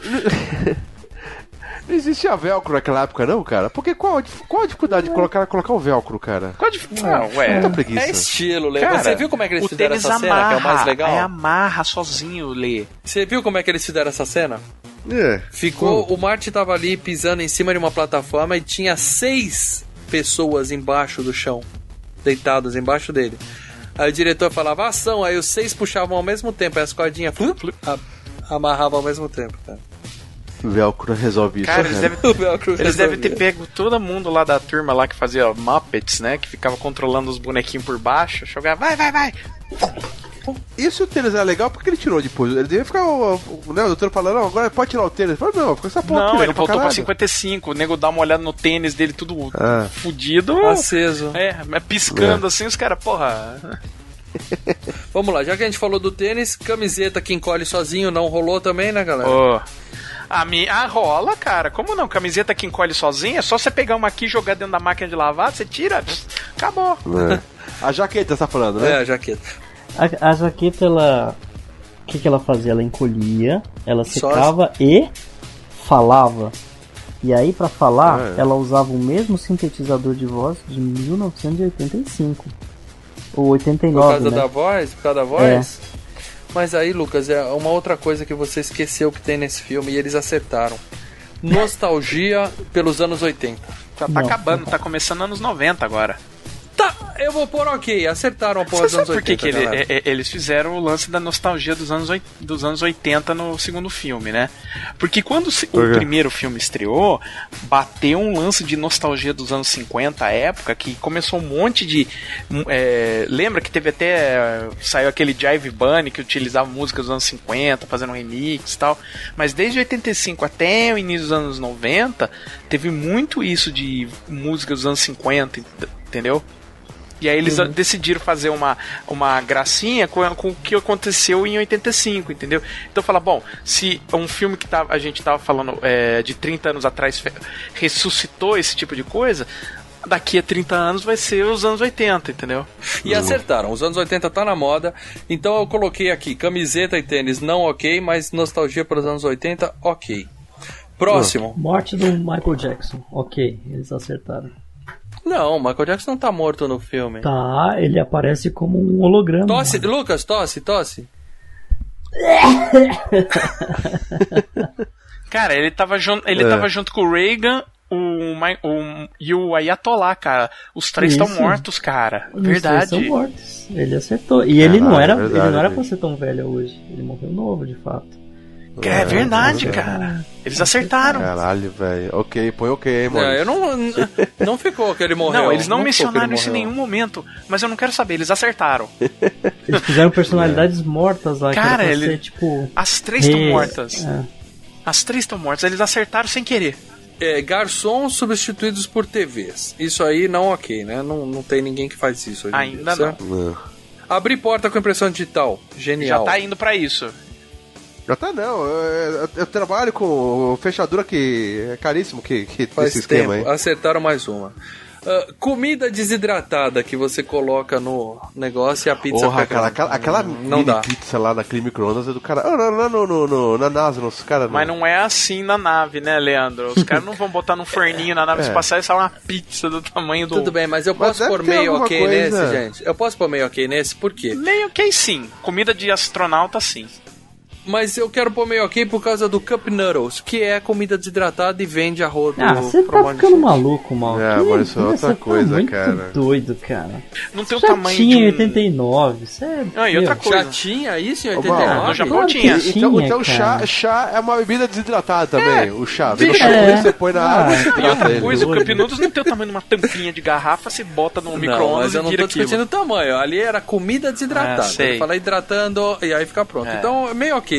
Não existia velcro naquela época, não, cara? Porque qual, qual a dificuldade de colocar, colocar o velcro, cara? Qual a dificuldade? Ah, ué. Preguiça. É estilo, Lê. Cara, você viu como é que eles fizeram essa amarra, cena, que é o mais legal? É amarra sozinho, Lê. Você viu como é que eles fizeram essa cena? É. Ficou, como? O Marty tava ali pisando em cima de uma plataforma e tinha seis... pessoas embaixo do chão, deitadas embaixo dele. Aí o diretor falava ação, aí os seis puxavam ao mesmo tempo, aí as cordinhas amarravam ao mesmo tempo, cara. O velcro resolve isso. Cara, eles devem, eles devem ter pego todo mundo lá da turma lá que fazia Muppets, né? Que ficava controlando os bonequinhos por baixo, jogava vai, vai, vai. Esse o tênis é legal porque ele tirou depois. Ele devia ficar, o, o, né, o doutor falando, não, agora pode tirar o tênis. Ele falou, não, ficou essa porra. Não, aqui, ele voltou pra, pra cinquenta e cinco. O nego dá uma olhada no tênis dele, tudo ah. fudido. Aceso. É, piscando é. assim, os caras, porra. Vamos lá, já que a gente falou do tênis, camiseta que encolhe sozinho não rolou também, né, galera? Oh. A minha ah, rola, cara. Como não? Camiseta que encolhe sozinha, é só você pegar uma aqui e jogar dentro da máquina de lavar, você tira, acabou. É. A jaqueta, você tá falando, né? É, a jaqueta. A, a jaqueta, ela... O que, que ela fazia? Ela encolhia, ela secava só... e falava. E aí, pra falar, ah, é. ela usava o mesmo sintetizador de voz de mil novecentos e oitenta e cinco. Ou oitenta e nove, por causa né? da voz? Por causa da voz? É. Mas aí, Lucas, é uma outra coisa que você esqueceu que tem nesse filme e eles acertaram. Nostalgia pelos anos oitenta. Já tá não, acabando, não. Tá começando anos noventa agora. Tá, eu vou pôr ok, acertaram a porra dos anos oitenta. Você sabe por que, que ele, é, eles fizeram o lance da nostalgia dos anos, dos anos oitenta no segundo filme, né? Porque quando o por primeiro filme estreou, bateu um lance de nostalgia dos anos cinquenta, a época, que começou um monte de... É, lembra que teve até... Saiu aquele Jive Bunny que utilizava músicas dos anos cinquenta, fazendo remix e tal. Mas desde oitenta e cinco até o início dos anos noventa, teve muito isso de músicas dos anos cinquenta, entendeu? E aí eles uhum. decidiram fazer uma, uma gracinha com, com o que aconteceu em oitenta e cinco, entendeu? Então fala, bom, se um filme que tá, a gente tava falando é, de trinta anos atrás ressuscitou esse tipo de coisa, daqui a trinta anos vai ser os anos oitenta, entendeu? E uhum. acertaram, os anos oitenta tá na moda, então eu coloquei aqui, camiseta e tênis não ok, mas nostalgia para os anos oitenta, ok. Próximo. Uhum. Morte do Michael Jackson, ok, eles acertaram. Não, o Michael Jackson não tá morto no filme. Tá, ele aparece como um holograma. Tosse, mano. Lucas, tosse, tosse. Cara, ele tava, jun- ele é. tava junto com o Reagan o Ma- o, e o Ayatollah, cara. Os três estão mortos, cara. Os verdade. Os três estão mortos. Ele acertou. E ele, Caralho, não era, verdade, ele não era pra ser tão velho hoje. Ele morreu novo, de fato. É verdade, é, cara. Eles acertaram. Caralho, velho. Ok, põe ok, hein, Maurício. É, eu não, não ficou que ele morreu. Não, eles não, não mencionaram isso em nenhum momento. Mas eu não quero saber, eles acertaram. Eles fizeram personalidades é. mortas lá. Cara, ele... ser, tipo... as três estão é. mortas. É. As três estão mortas, eles acertaram sem querer. É, garçons substituídos por T Vs. Isso aí não ok, né? Não, não tem ninguém que faz isso hoje. Ainda dia, não. É. Abrir porta com impressão digital. Genial. Já tá indo pra isso. Já tá não, eu, eu, eu trabalho com fechadura que é caríssimo que, que faz esse esquema tempo. Aí. Acertaram mais uma. Uh, comida desidratada que você coloca no negócio e a pizza... Porra, aquela, aquela, aquela não, não dá. Pizza lá daquele micro-ondas é do cara... Não, não, não, não, não, na NASA, os caras... Mas não é assim na nave, né, Leandro? Os caras não vão botar num forninho na nave é. espacial e sair uma pizza do tamanho do... Tudo bem, mas eu posso mas pôr meio ok coisa. nesse, gente? Eu posso pôr meio ok nesse, por quê? Meio ok sim, comida de astronauta sim. Mas eu quero pôr meio ok por causa do Cup Noodles, que é comida desidratada e vende a roda. Ah, você tá ficando maluco, mal. É, mano, isso é outra coisa, cara. Muito doido, cara. Não tem o tamanho de... Já tinha em oitenta e nove, sério. Ah, e outra coisa. Já tinha isso em oitenta e nove? No Japão tinha. Então o chá é uma bebida desidratada também, o chá. Vem no chocolate, você põe na água. E outra coisa, o Cup Noodles não tem o tamanho de uma tampinha de garrafa, você bota no micro-ondas e tira aquilo. Mas eu não tô discutindo o tamanho, ali era comida desidratada. Ele fala hidratando e aí fica pronto. Então, meio ok.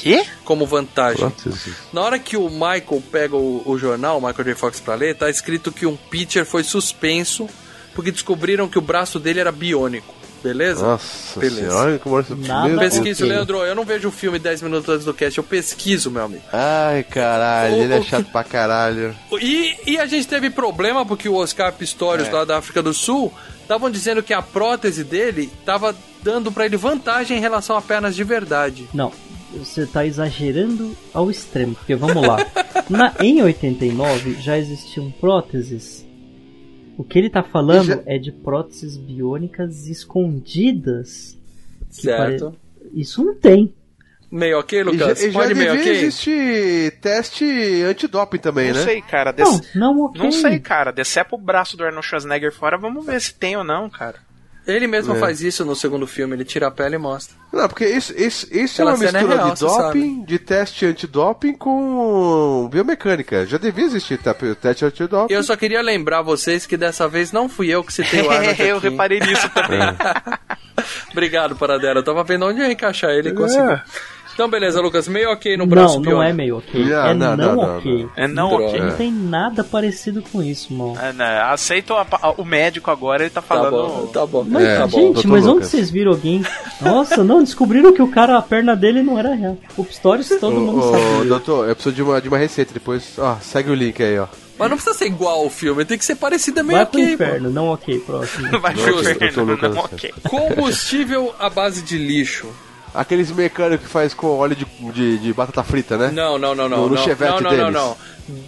Quê? Como vantagem. Prótese. Na hora que o Michael pega o, o jornal, o Michael J. Fox, pra ler, tá escrito que um pitcher foi suspenso porque descobriram que o braço dele era biônico. Beleza? Nossa, beleza. Senhora, que morte... Eu pesquiso, okay. Leandro. Eu não vejo o filme dez minutos antes do cast. Eu pesquiso, meu amigo. Ai, caralho. O, ele é chato pra caralho. E, e a gente teve problema porque o Oscar Pistorius, é. lá da África do Sul, estavam dizendo que a prótese dele tava dando pra ele vantagem em relação a pernas de verdade. Não. Você tá exagerando ao extremo, porque vamos lá. Na, em oitenta e nove já existiam próteses. O que ele tá falando já... é de próteses biônicas escondidas. Certo. Pare... Isso não tem. meio ok, Lucas? E já, pode já meio ok? Existe teste antidoping também, não, né? Não sei, cara. Des... Não, não, okay. não sei, cara. Decepa o braço do Arnold Schwarzenegger fora, vamos ver se tem ou não, cara. Ele mesmo é. faz isso no segundo filme, ele tira a pele e mostra. Não, porque isso, isso, isso é uma mistura é real, de doping, de teste antidoping com biomecânica. Já devia existir tá? teste antidoping. Eu só queria lembrar vocês que dessa vez não fui eu que citei o Arnold. Eu reparei nisso também. Obrigado, Paradela. Eu tava vendo onde ia encaixar ele e conseguiu. É. Então, beleza, Lucas. Meio ok no braço Não, pior. Não é meio ok. Yeah, é não, não, não ok. Não. É não ok. Não tem nada parecido com isso, mano. É, aceita o médico agora, ele tá falando... Tá bom, tá bom. Mas, é, gente, tá bom, mas onde Lucas. Vocês viram alguém? Nossa, não, descobriram que o cara, a perna dele não era real. O Pistorius todo o, mundo sabe. Ô, doutor, eu preciso de uma, de uma receita depois. Ó, segue o link aí, ó. Mas não precisa ser igual ao filme, tem que ser parecido meio ok. Vai pro inferno, não ok, próximo. Vai pro inferno, não ok. Combustível à base de lixo. Aqueles mecânicos que faz com óleo de, de, de batata frita, né? Não, não, não, não. No, no Chevette não, não, deles. Não, não, não.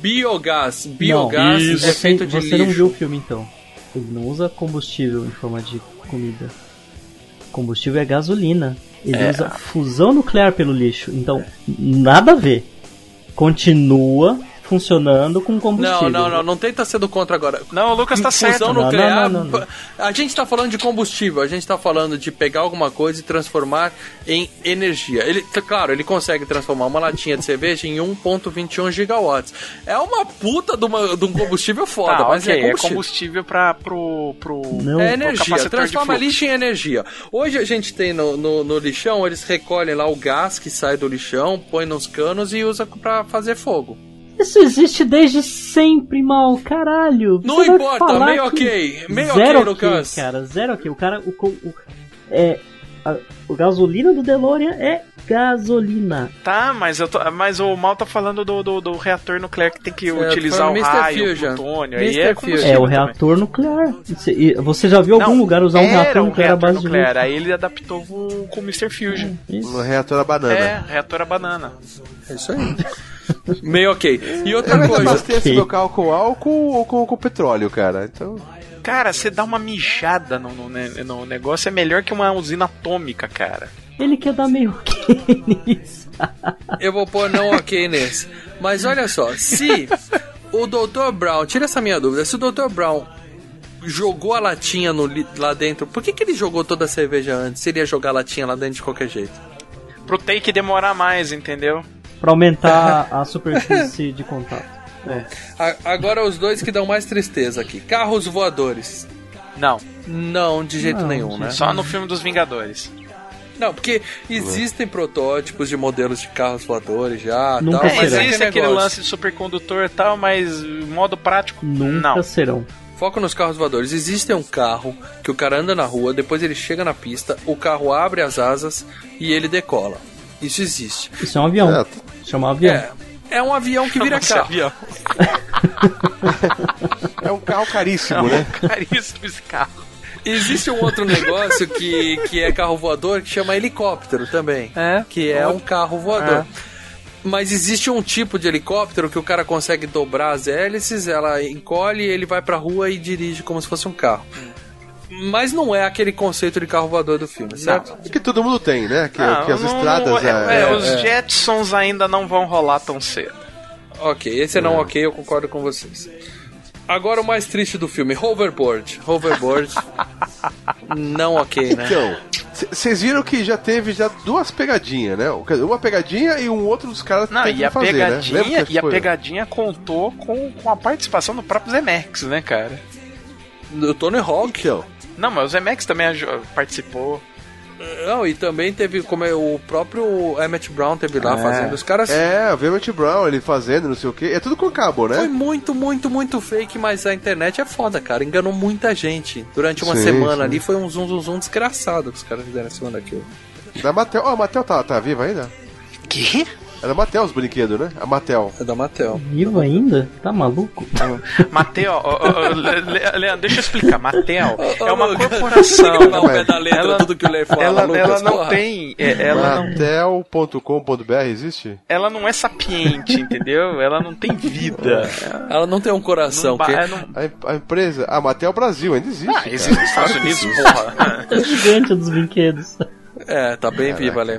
Biogás. Biogás não, é feito de você lixo. Você não viu o filme, então. Ele não usa combustível em forma de comida. Combustível é gasolina. Ele é. usa fusão nuclear pelo lixo. Então, nada a ver. Continua funcionando com combustível. Não, não, não, não tenta ser do contra agora. Não, o Lucas tá certo. Fusão nuclear, não, não, não, não. A gente tá falando de combustível, a gente tá falando de pegar alguma coisa e transformar em energia. Ele, claro, ele consegue transformar uma latinha de cerveja em um vírgula vinte e um gigawatts. É uma puta de, uma, de um combustível foda, tá, mas okay, é combustível. É combustível pra, pro, pro, não, é energia, pro transforma lixo em energia. Hoje a gente tem no, no, no lixão, eles recolhem lá o gás que sai do lixão, põe nos canos e usa pra fazer fogo. Isso existe desde sempre, mal, caralho. Não importa, meio ok. Meio ok, Lucas. Cara, zero ok. O cara. O, o, é, a, a gasolina do DeLorean é gasolina. Tá, mas, eu tô, mas o mal tá falando do, do, do reator nuclear que tem que certo, utilizar o raio, o plutônio. Aí é, é o reator também. Nuclear. Você já viu algum Não, lugar usar um reator um nuclear à base nuclear. Aí ele adaptou o, com o mister Fusion. Isso. O reator a banana. É, reator a banana. É isso aí. Meio ok. E outra eu coisa. Você okay. local com álcool ou com, com petróleo, cara? Então. Cara, você dá uma mijada no, no, no negócio, é melhor que uma usina atômica, cara. Ele quer dar meio ok nisso. Eu vou pôr não ok nesse. Mas olha só, se o doutor Brown, tira essa minha dúvida, se o doutor Brown jogou a latinha no, lá dentro, por que, que ele jogou toda a cerveja antes? Se ele ia jogar a latinha lá dentro de qualquer jeito? Pro take demorar mais, entendeu? Pra aumentar a superfície de contato. É. Agora os dois que dão mais tristeza aqui. Carros voadores. Não. Não, de jeito não, nenhum, né? Só no filme dos Vingadores. Não, porque existem uhum. protótipos de modelos de carros voadores já. Nunca tal, serão. Mas existe aquele lance de supercondutor e tal, mas modo prático, Nunca não. serão. Foco nos carros voadores. Existe um carro que o cara anda na rua, depois ele chega na pista, o carro abre as asas e ele decola. Isso existe. Isso é um avião. É. Chama um avião. É. É um avião que vira Nossa, carro. Avião. É um carro caríssimo, é um né? Caríssimo esse carro. Existe um outro negócio que, que é carro voador que chama helicóptero também. É. Que é um carro voador. É. Mas existe um tipo de helicóptero que o cara consegue dobrar as hélices, ela encolhe, ele vai pra rua e dirige como se fosse um carro. Mas não é aquele conceito de carro voador do filme, certo? Não. Que todo mundo tem, né? Que, ah, que as não, estradas... É, é, é, os é. Jetsons ainda não vão rolar tão cedo. Ok, esse é não é. ok, eu concordo com vocês. Agora o mais triste do filme, Hoverboard. Hoverboard, não ok, né? Então, vocês viram que já teve já duas pegadinhas, né? Uma pegadinha e um outro dos caras não, tem que fazer, né? Lembra que e a pegadinha contou com, com a participação do próprio Zemeckis, né, cara? Do Tony Hawk, ó. Não, mas o Zemeckis também participou. Não, e também teve como é, o próprio Emmett Brown teve lá é. fazendo os caras. É, o Emmett Brown, ele fazendo, não sei o que. É tudo com cabo, né? Foi muito, muito, muito fake, mas a internet é foda, cara. Enganou muita gente. Durante uma sim, semana sim. ali foi um zoom, zoom, zoom desgraçado que os caras fizeram na semana aqui. Da Mattel. Ó, oh, a Mattel tá, tá viva ainda? Que? É da Mattel os brinquedos, né? A Mattel. É da Mattel. Vivo ainda? Tá maluco? Mattel, ó, ó, Le, Leandro, deixa eu explicar. Mattel oh, é uma Lucas, corporação. Não, é da letra, ela, tudo que o Lê fala. Ela, Lucas, ela não porra. tem... Mattel ponto com ponto b r existe? Ela não é sapiente, entendeu? Ela não tem vida. Ela não tem um coração. Não, que... não... A empresa... A Mattel Brasil ainda existe. Ah, existe nos Estados Unidos, porra. É gigante dos brinquedos. É, tá bem viva, né?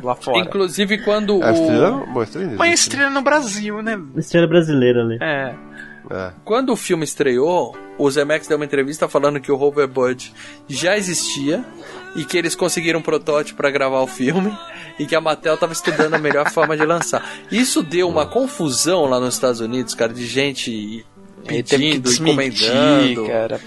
Lá fora. Inclusive quando a o... Estrela... Bom, estrela... Uma estrela no Brasil, né? Uma estrela brasileira ali. É. É. Quando o filme estreou, o Zemeckis deu uma entrevista falando que o hoverboard já existia e que eles conseguiram um protótipo para gravar o filme e que a Mattel estava estudando a melhor forma de lançar. Isso deu uma confusão lá nos Estados Unidos, cara, de gente pedindo e comentando. Cara,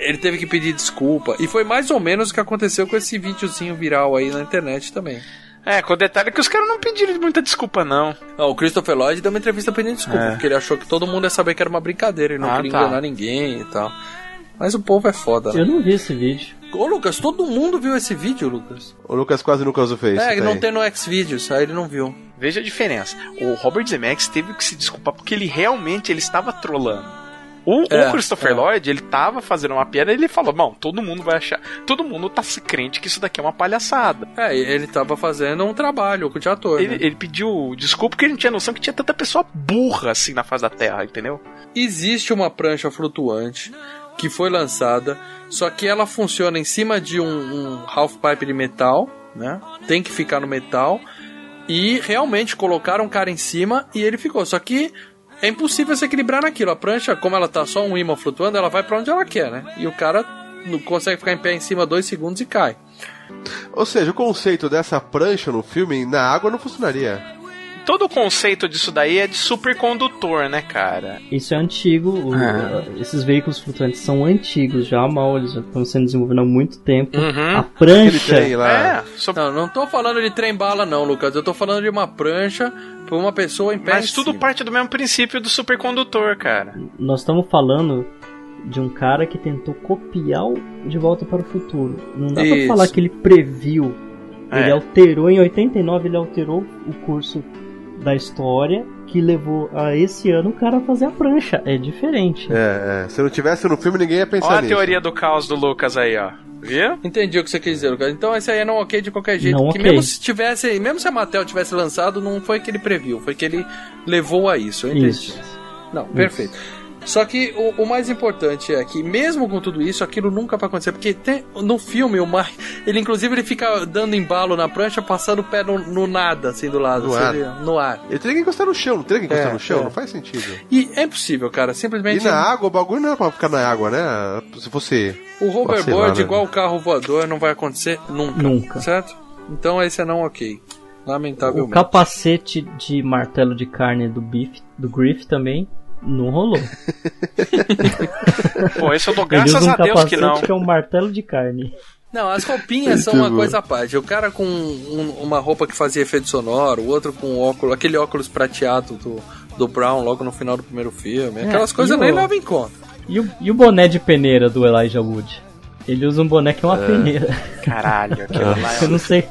ele teve que pedir desculpa. E foi mais ou menos o que aconteceu com esse videozinho viral aí na internet também. É, com o detalhe que os caras não pediram muita desculpa, não. Não, o Christopher Lloyd deu uma entrevista pedindo desculpa, é. porque ele achou que todo mundo ia saber que era uma brincadeira e não ah, queria tá. enganar ninguém e tal. Mas o povo é foda, né? Eu não vi esse vídeo. Ô, Lucas, todo mundo viu esse vídeo, Lucas. O Lucas quase nunca usou fez. É, tá não aí. Tem no Xvideos, aí ele não viu. Veja a diferença. O Robert Zemeckis teve que se desculpar porque ele realmente ele estava trolando. O, é, o Christopher é. Lloyd, ele tava fazendo uma piada e ele falou, bom, todo mundo vai achar, todo mundo tá se crente que isso daqui é uma palhaçada. É, ele tava fazendo um trabalho com o ator. Ele, né? ele pediu desculpa porque ele não tinha noção que tinha tanta pessoa burra assim na face da Terra, entendeu? Existe uma prancha flutuante que foi lançada, só que ela funciona em cima de um, um half-pipe de metal, né? Tem que ficar no metal, e realmente colocaram um cara em cima e ele ficou, só que é impossível se equilibrar naquilo. A prancha, como ela tá só um ímã flutuando, ela vai pra onde ela quer, né? E o cara não consegue ficar em pé em cima dois segundos e cai. Ou seja, o conceito dessa prancha no filme, na água, não funcionaria. Todo o conceito disso daí é de supercondutor, né, cara? Isso é antigo. O, ah. Esses veículos flutuantes são antigos já, mal, eles já estão sendo desenvolvidos há muito tempo. Uhum. A prancha... É, só... Não, não tô falando de trem-bala, não, Lucas. Eu tô falando de uma prancha... Por uma pessoa em pé. Mas tudo parte do mesmo princípio do supercondutor, cara. Nós estamos falando de um cara que tentou copiar o De Volta para o Futuro. Não dá Isso. pra falar que ele previu. É. Ele alterou, em oitenta e nove ele alterou o curso da história que levou a esse ano o cara a fazer a prancha. É diferente. É, é. Se não tivesse no filme, ninguém ia pensar Olha nisso. Olha a teoria do caos do Lucas aí, ó. Viu? Entendi o que você quis dizer, Lucas. Então esse aí é não ok de qualquer jeito. Não que okay. mesmo se tivesse, mesmo se a Mattel tivesse lançado, não foi que ele previu, foi que ele levou a isso. Eu entendi. Isso. Não, isso. perfeito. Só que o, o mais importante é que mesmo com tudo isso, aquilo nunca vai acontecer, porque tem, no filme o Marty, ele inclusive ele fica dando embalo na prancha, passando o pé no, no nada, assim do lado, no, seria, ar. no ar. Ele teria que encostar no chão, não teria que encostar é, no chão, é. não faz sentido. E é impossível, cara, simplesmente... E na água, o bagulho não é pra ficar na água, né? Se fosse... O hoverboard, igual o carro voador, não vai acontecer nunca, nunca. certo? Então esse é não ok. Lamentavelmente. O capacete de martelo de carne do Biff, do Griff também... Não rolou. Pô, esse eu dou graças um a Deus que não. Que é um martelo de carne. Não, as roupinhas são uma coisa à parte. O cara com um, uma roupa que fazia efeito sonoro, o outro com óculos, aquele óculos prateado do, do Brown logo no final do primeiro filme. Aquelas é, coisas nem o... levam em conta. E o, e o boné de peneira do Elijah Wood? Ele usa um boné que é uma ah, peneira. Caralho, aquilo lá é... Eu não sei,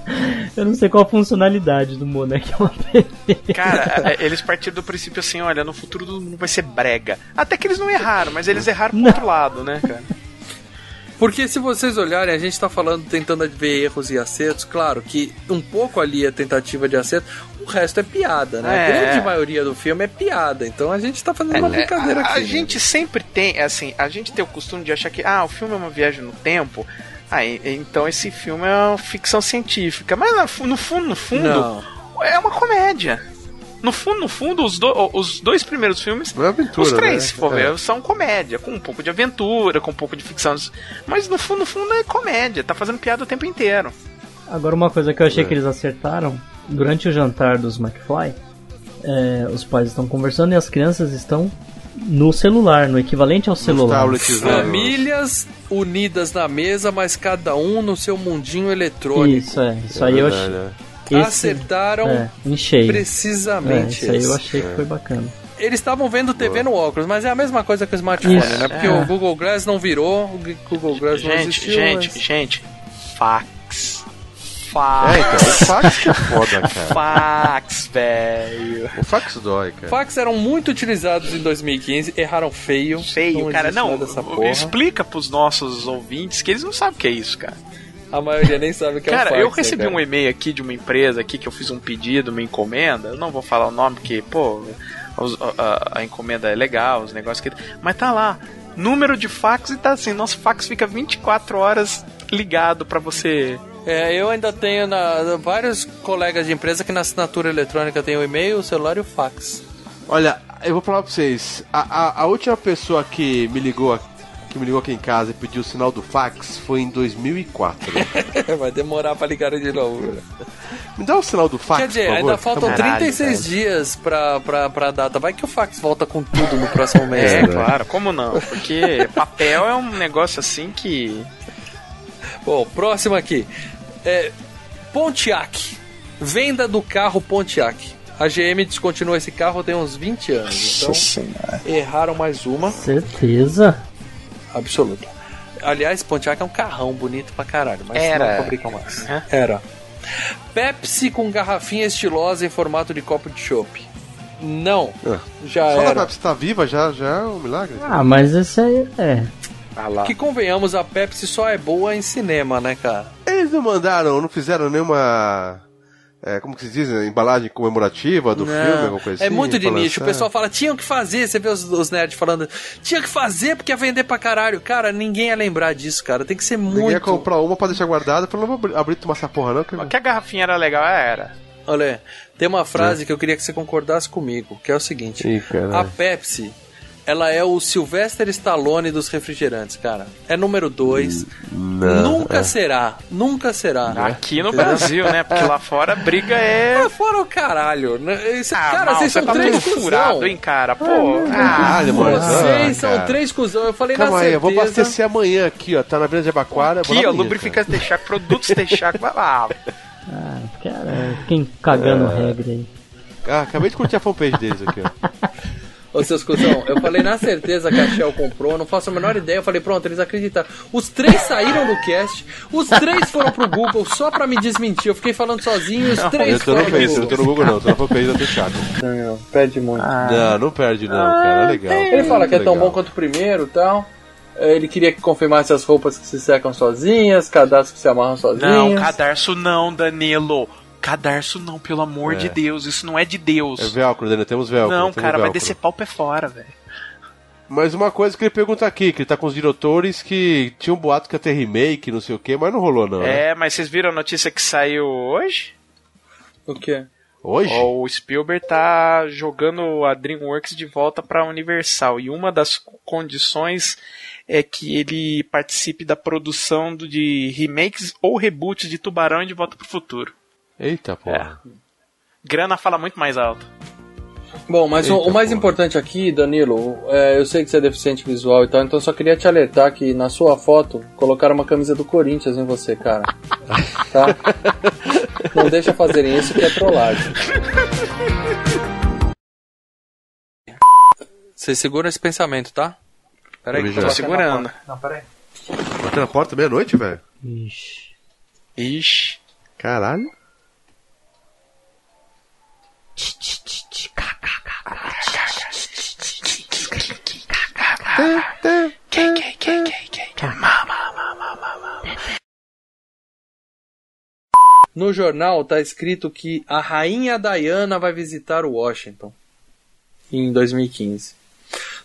eu não sei qual a funcionalidade do boné que é uma peneira. Cara, eles partiram do princípio assim, olha, no futuro todo mundo vai ser brega. Até que eles não erraram, mas eles erraram pro não. outro lado, né, cara? Porque se vocês olharem, a gente tá falando, tentando ver erros e acertos, claro que um pouco ali é tentativa de acerto, o resto é piada, né? É. A grande maioria do filme é piada, então a gente tá fazendo é, uma brincadeira é, a, aqui. A né? gente sempre tem, assim, a gente tem o costume de achar que, ah, o filme é uma viagem no tempo, ah, e, então esse filme é uma ficção científica, mas no, no fundo, no fundo, Não. é uma comédia. No fundo, no fundo, os, do, os dois primeiros filmes, é aventura, os três, né? se for ver, é. são comédia, com um pouco de aventura, com um pouco de ficção. Mas no fundo, no fundo é comédia, tá fazendo piada o tempo inteiro. Agora uma coisa que eu achei é. que eles acertaram, durante o jantar dos McFly, é, os pais estão conversando e as crianças estão no celular, no equivalente ao celular. Tablets, né? Famílias unidas na mesa, mas cada um no seu mundinho eletrônico. Isso, é. Isso aí é eu achei... Esse, acertaram é, precisamente é, isso aí eu achei que foi bacana. Eles estavam vendo T V no óculos, mas é a mesma coisa que o smartphone, isso, né? Porque é. o Google Glass não virou, o Google Glass gente, não existiu. Gente, mas... gente, fax. Fax. É, cara, o fax que é foda, cara. Fax, velho. O fax dói, cara. Fax eram muito utilizados em dois mil e quinze, erraram feio. Feio, cara, não. Explica pros nossos ouvintes que eles não sabem o que é isso, cara. A maioria nem sabe o que é um fax. Cara, eu recebi né, cara? um e-mail aqui de uma empresa aqui que eu fiz um pedido, uma encomenda. Eu não vou falar o nome porque, pô, a, a, a encomenda é legal, os negócios que... Mas tá lá, número de fax e tá assim, nosso fax fica vinte e quatro horas ligado pra você É, eu ainda tenho na, vários colegas de empresa que na assinatura eletrônica tem o e-mail, o celular e o fax. Olha, eu vou falar pra vocês, a, a, a última pessoa que me ligou que me ligou aqui em casa e pediu o sinal do fax foi em dois mil e quatro. Vai demorar pra ligar de novo. Me dá o sinal do fax, por favor. Quer dizer, ainda faltam Caralho, trinta e seis cara. dias pra, pra, pra data. Vai que o fax volta com tudo no próximo mês. É, né? Claro, como não? Porque papel é um negócio assim que... Bom, próximo aqui. É, Pontiac. Venda do carro Pontiac. A G M descontinuou esse carro tem uns vinte anos. Então, Senhora. Erraram mais uma. Certeza. Absoluta. Aliás, Pontiac é um carrão bonito pra caralho, mas Era. não fabricam mais. Uhum. Era. Pepsi com garrafinha estilosa em formato de copo de chopp. Não, é. já Só era. Só a Pepsi tá viva, já, já é um milagre. Ah, mas isso aí é... Ah lá. Que convenhamos, a Pepsi só é boa em cinema, né, cara? Eles não mandaram, não fizeram nenhuma... É, como que se diz? Embalagem comemorativa do não, filme, alguma coisa assim. É muito de nicho. O pessoal fala, tinha que fazer. Você vê os, os nerds falando, tinha que fazer porque ia vender pra caralho. Cara, ninguém ia lembrar disso, cara. Tem que ser muito... Ninguém ia comprar uma pra deixar guardada. Pra não abrir e tomar essa porra, não. Que... que a garrafinha era legal, era. Olha, tem uma frase é. que eu queria que você concordasse comigo, que é o seguinte. Ih, a Pepsi... Ela é o Sylvester Stallone dos refrigerantes, cara. É número dois. Nunca é. será. Nunca será. Aqui no Brasil, né? Porque lá fora a briga é... Lá fora o caralho. Esse, ah, cara, mal, vocês você são tá três cuzão. Furado, hein, cara? Pô. Ah, vocês ah, são três cuzão. Eu falei Calma na certeza... Aí, eu vou abastecer amanhã aqui, ó. Tá na beira de Jabaquara. Aqui, ó. Lubrificantes Texaco, produtos Texaco. Vai lá. Ah, cara. Quem cagando é. regra aí. Ah, acabei de curtir a fanpage deles aqui, ó. Ô, seus cuzão, eu falei na certeza que a Shell comprou, não faço a menor ideia, eu falei, pronto, eles acreditaram. Os três saíram do cast, os três foram pro Google só pra me desmentir, eu fiquei falando sozinho, os três não, foram pro Google. Eu tô no Google não, tô na fanpage do Chaco. Não, perde muito. Ah. Não, não perde não, cara, é legal. Ele fala que é tão bom quanto o primeiro e tal. Ele queria que confirmasse as roupas que se secam sozinhas, cadarços que se amarram sozinhos. Não, cadarço não, Danilo. Cadarço não, pelo amor é. de Deus. Isso não é de Deus. É velcro, Daniel. Temos velcro. Não, temos cara, velcro. Vai decepar o pé fora, velho. Mas uma coisa que ele pergunta aqui, que ele tá com os diretores que tinha um boato que ia ter remake, não sei o quê, mas não rolou, não. É, né? Mas vocês viram a notícia que saiu hoje? O quê? Hoje? Oh, o Spielberg tá jogando a DreamWorks de volta pra Universal. E uma das condições é que ele participe da produção de remakes ou reboots de Tubarão e De Volta pro Futuro. Eita, porra. É. Grana fala muito mais alto. Bom, mas Eita, o, o mais porra. importante aqui, Danilo, é, eu sei que você é deficiente visual e tal, então só queria te alertar que na sua foto colocaram uma camisa do Corinthians em você, cara. Tá? Não deixa fazerem isso que é trollagem. Vocês seguram esse pensamento, tá? Peraí que eu tô segurando. Não, peraí. Bateu na porta meia-noite, velho? Ixi. Ixi. Caralho. No jornal tá escrito que a rainha Diana vai visitar o Washington em dois mil e quinze.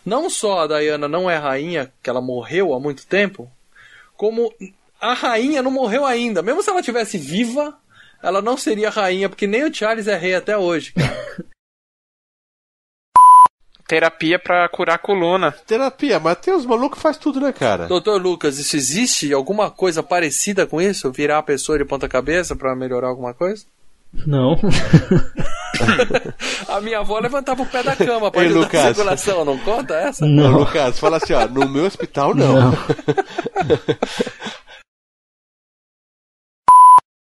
Não só a Diana não é rainha, que ela morreu há muito tempo, como a rainha não morreu ainda. Mesmo se ela tivesse viva, ela não seria rainha, porque nem o Charles é rei até hoje. Terapia pra curar a coluna. Terapia, mas tem os malucos que faz tudo, né, cara? Doutor Lucas, isso existe? Alguma coisa parecida com isso? Virar a pessoa de ponta cabeça pra melhorar alguma coisa? Não. A minha avó levantava o pé da cama pra ajudar a circulação, não conta essa? Não, Lucas, fala assim, ó, no meu hospital não. não.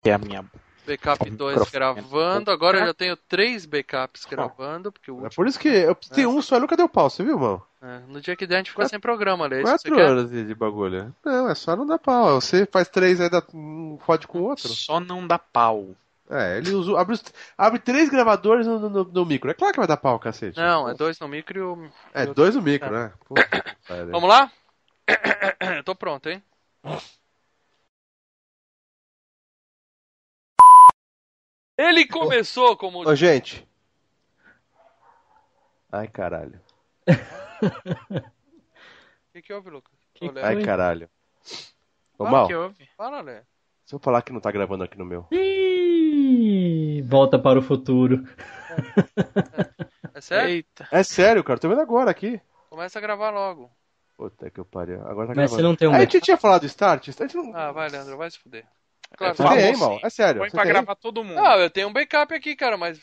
É a minha... Backup dois gravando, agora eu já tenho três backups gravando. Porque o último... É por isso que eu tenho é. um só e nunca deu pau, você viu, irmão? É, no dia que der a gente ficou é. sem programa, né? Quatro horas quer? de bagulho. Não, é só não dar pau. Você faz três aí, dá um fode com o outro. Só não dá pau. É, ele usa, abre, abre três gravadores no, no, no micro. É claro que vai dar pau, cacete. Não, é dois no micro e o... É, dois no micro, é. né? Puta, vamos lá? Eu tô pronto, hein? Ele começou como... Ô, gente. Ai, caralho. O que que houve, Lucas? Que Ai, caralho. Ô, Mal. O que houve? Fala, Lé. Se eu falar que não tá gravando aqui no meu. Ih, Volta para o Futuro. É, é sério? Eita. É sério, cara. Tô vendo agora aqui. Começa a gravar logo. Puta que eu pariu. Agora tá Mas você não tem um... A gente tinha falado Start? A gente não... Ah, vai, Leandro. Vai se fuder. Claro, você tem, irmão. É sério. Põe pra tem? gravar todo mundo. Ah, eu tenho um backup aqui, cara, mas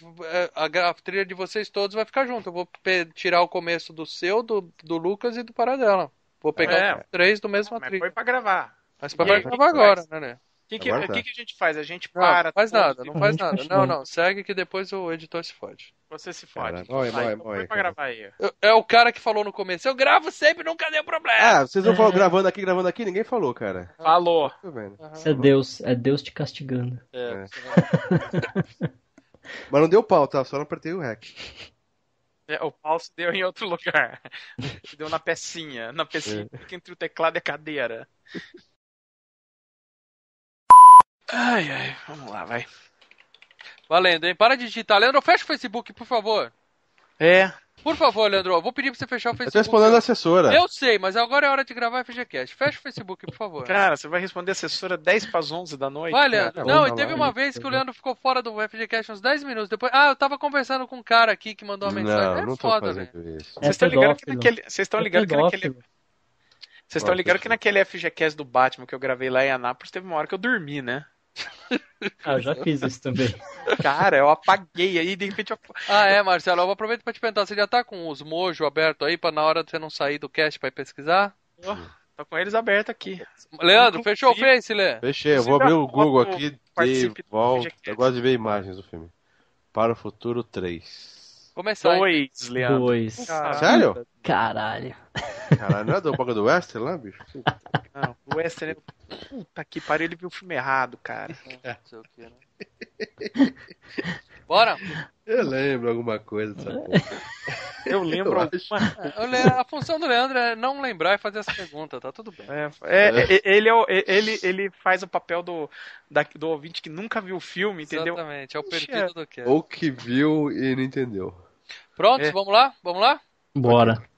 a, a, a trilha de vocês todos vai ficar junto. Eu vou pe- tirar o começo do seu, do, do Lucas e do Paradela. Vou pegar é, os três do mesmo trilha. Mas foi pra gravar. Mas foi pra gravar agora, né, né? O que, que, tá. que, que a gente faz? A gente para... Não faz nada, não faz nada. Não, não. Segue que depois o editor se fode. Você se fode. Vai, vai, vai. pra gravar aí. É o cara que falou no começo. Eu gravo sempre, nunca deu problema. Ah, vocês vão falar gravando aqui, gravando aqui? Ninguém falou, cara. Falou. Isso é Deus. É Deus te castigando. É. é. Mas não deu pau, tá? Só não apertei o REC. É, o pau se deu em outro lugar. Se deu na pecinha. Na pecinha é. Entre o teclado e a cadeira. Ai, ai, vamos lá, vai. Valendo, hein? Para de digitar. Leandro, fecha o Facebook, por favor. É. Por favor, Leandro, eu vou pedir pra você fechar o Facebook. Eu tô respondendo a assessora. Eu sei, mas agora é hora de gravar a F G Cast. Fecha o Facebook, por favor. Cara, você vai responder a assessora dez para as onze da noite. Vai, Leandro. Cara, não, e teve uma vez que o Leandro ficou fora do F G Cast uns dez minutos. Depois... Ah, eu tava conversando com um cara aqui que mandou uma mensagem. Não, é não foda, velho. Vocês estão ligados que naquele... Vocês estão ligados que naquele... Vocês estão ligados que naquele F G Cast do Batman que eu gravei lá em Anápolis, teve uma hora que eu dormi, né? Ah, eu já fiz isso também. Cara, eu apaguei aí, de repente eu... Ah, é, Marcelo, eu aproveito pra te perguntar, você já tá com os mojo abertos aí pra na hora de você não sair do cast pra ir pesquisar? Oh, tô com eles abertos aqui. Leandro, fechou o Face, Lê? Fechei, eu vou abrir o Google aqui e volto. Eu gosto de ver imagens do filme. Para o Futuro três. Começar. Dois, Leandro. Dois. Caralho. Sério? Caralho. Caralho, não é do boca do Western lá, bicho? Não, o Western é... Puta que pariu, ele viu o filme errado, cara. Não sei o que, né? Bora! Eu lembro alguma coisa dessa porra. Eu lembro eu alguma... A função do Leandro é não lembrar e fazer essa pergunta, tá tudo bem. É, é, é. Ele, é o, ele, ele faz o papel do, da, do ouvinte que nunca viu o filme, entendeu? Exatamente, é o perdido do que é. Ou que viu e não entendeu. Prontos, é. vamos lá? Vamos lá? Bora.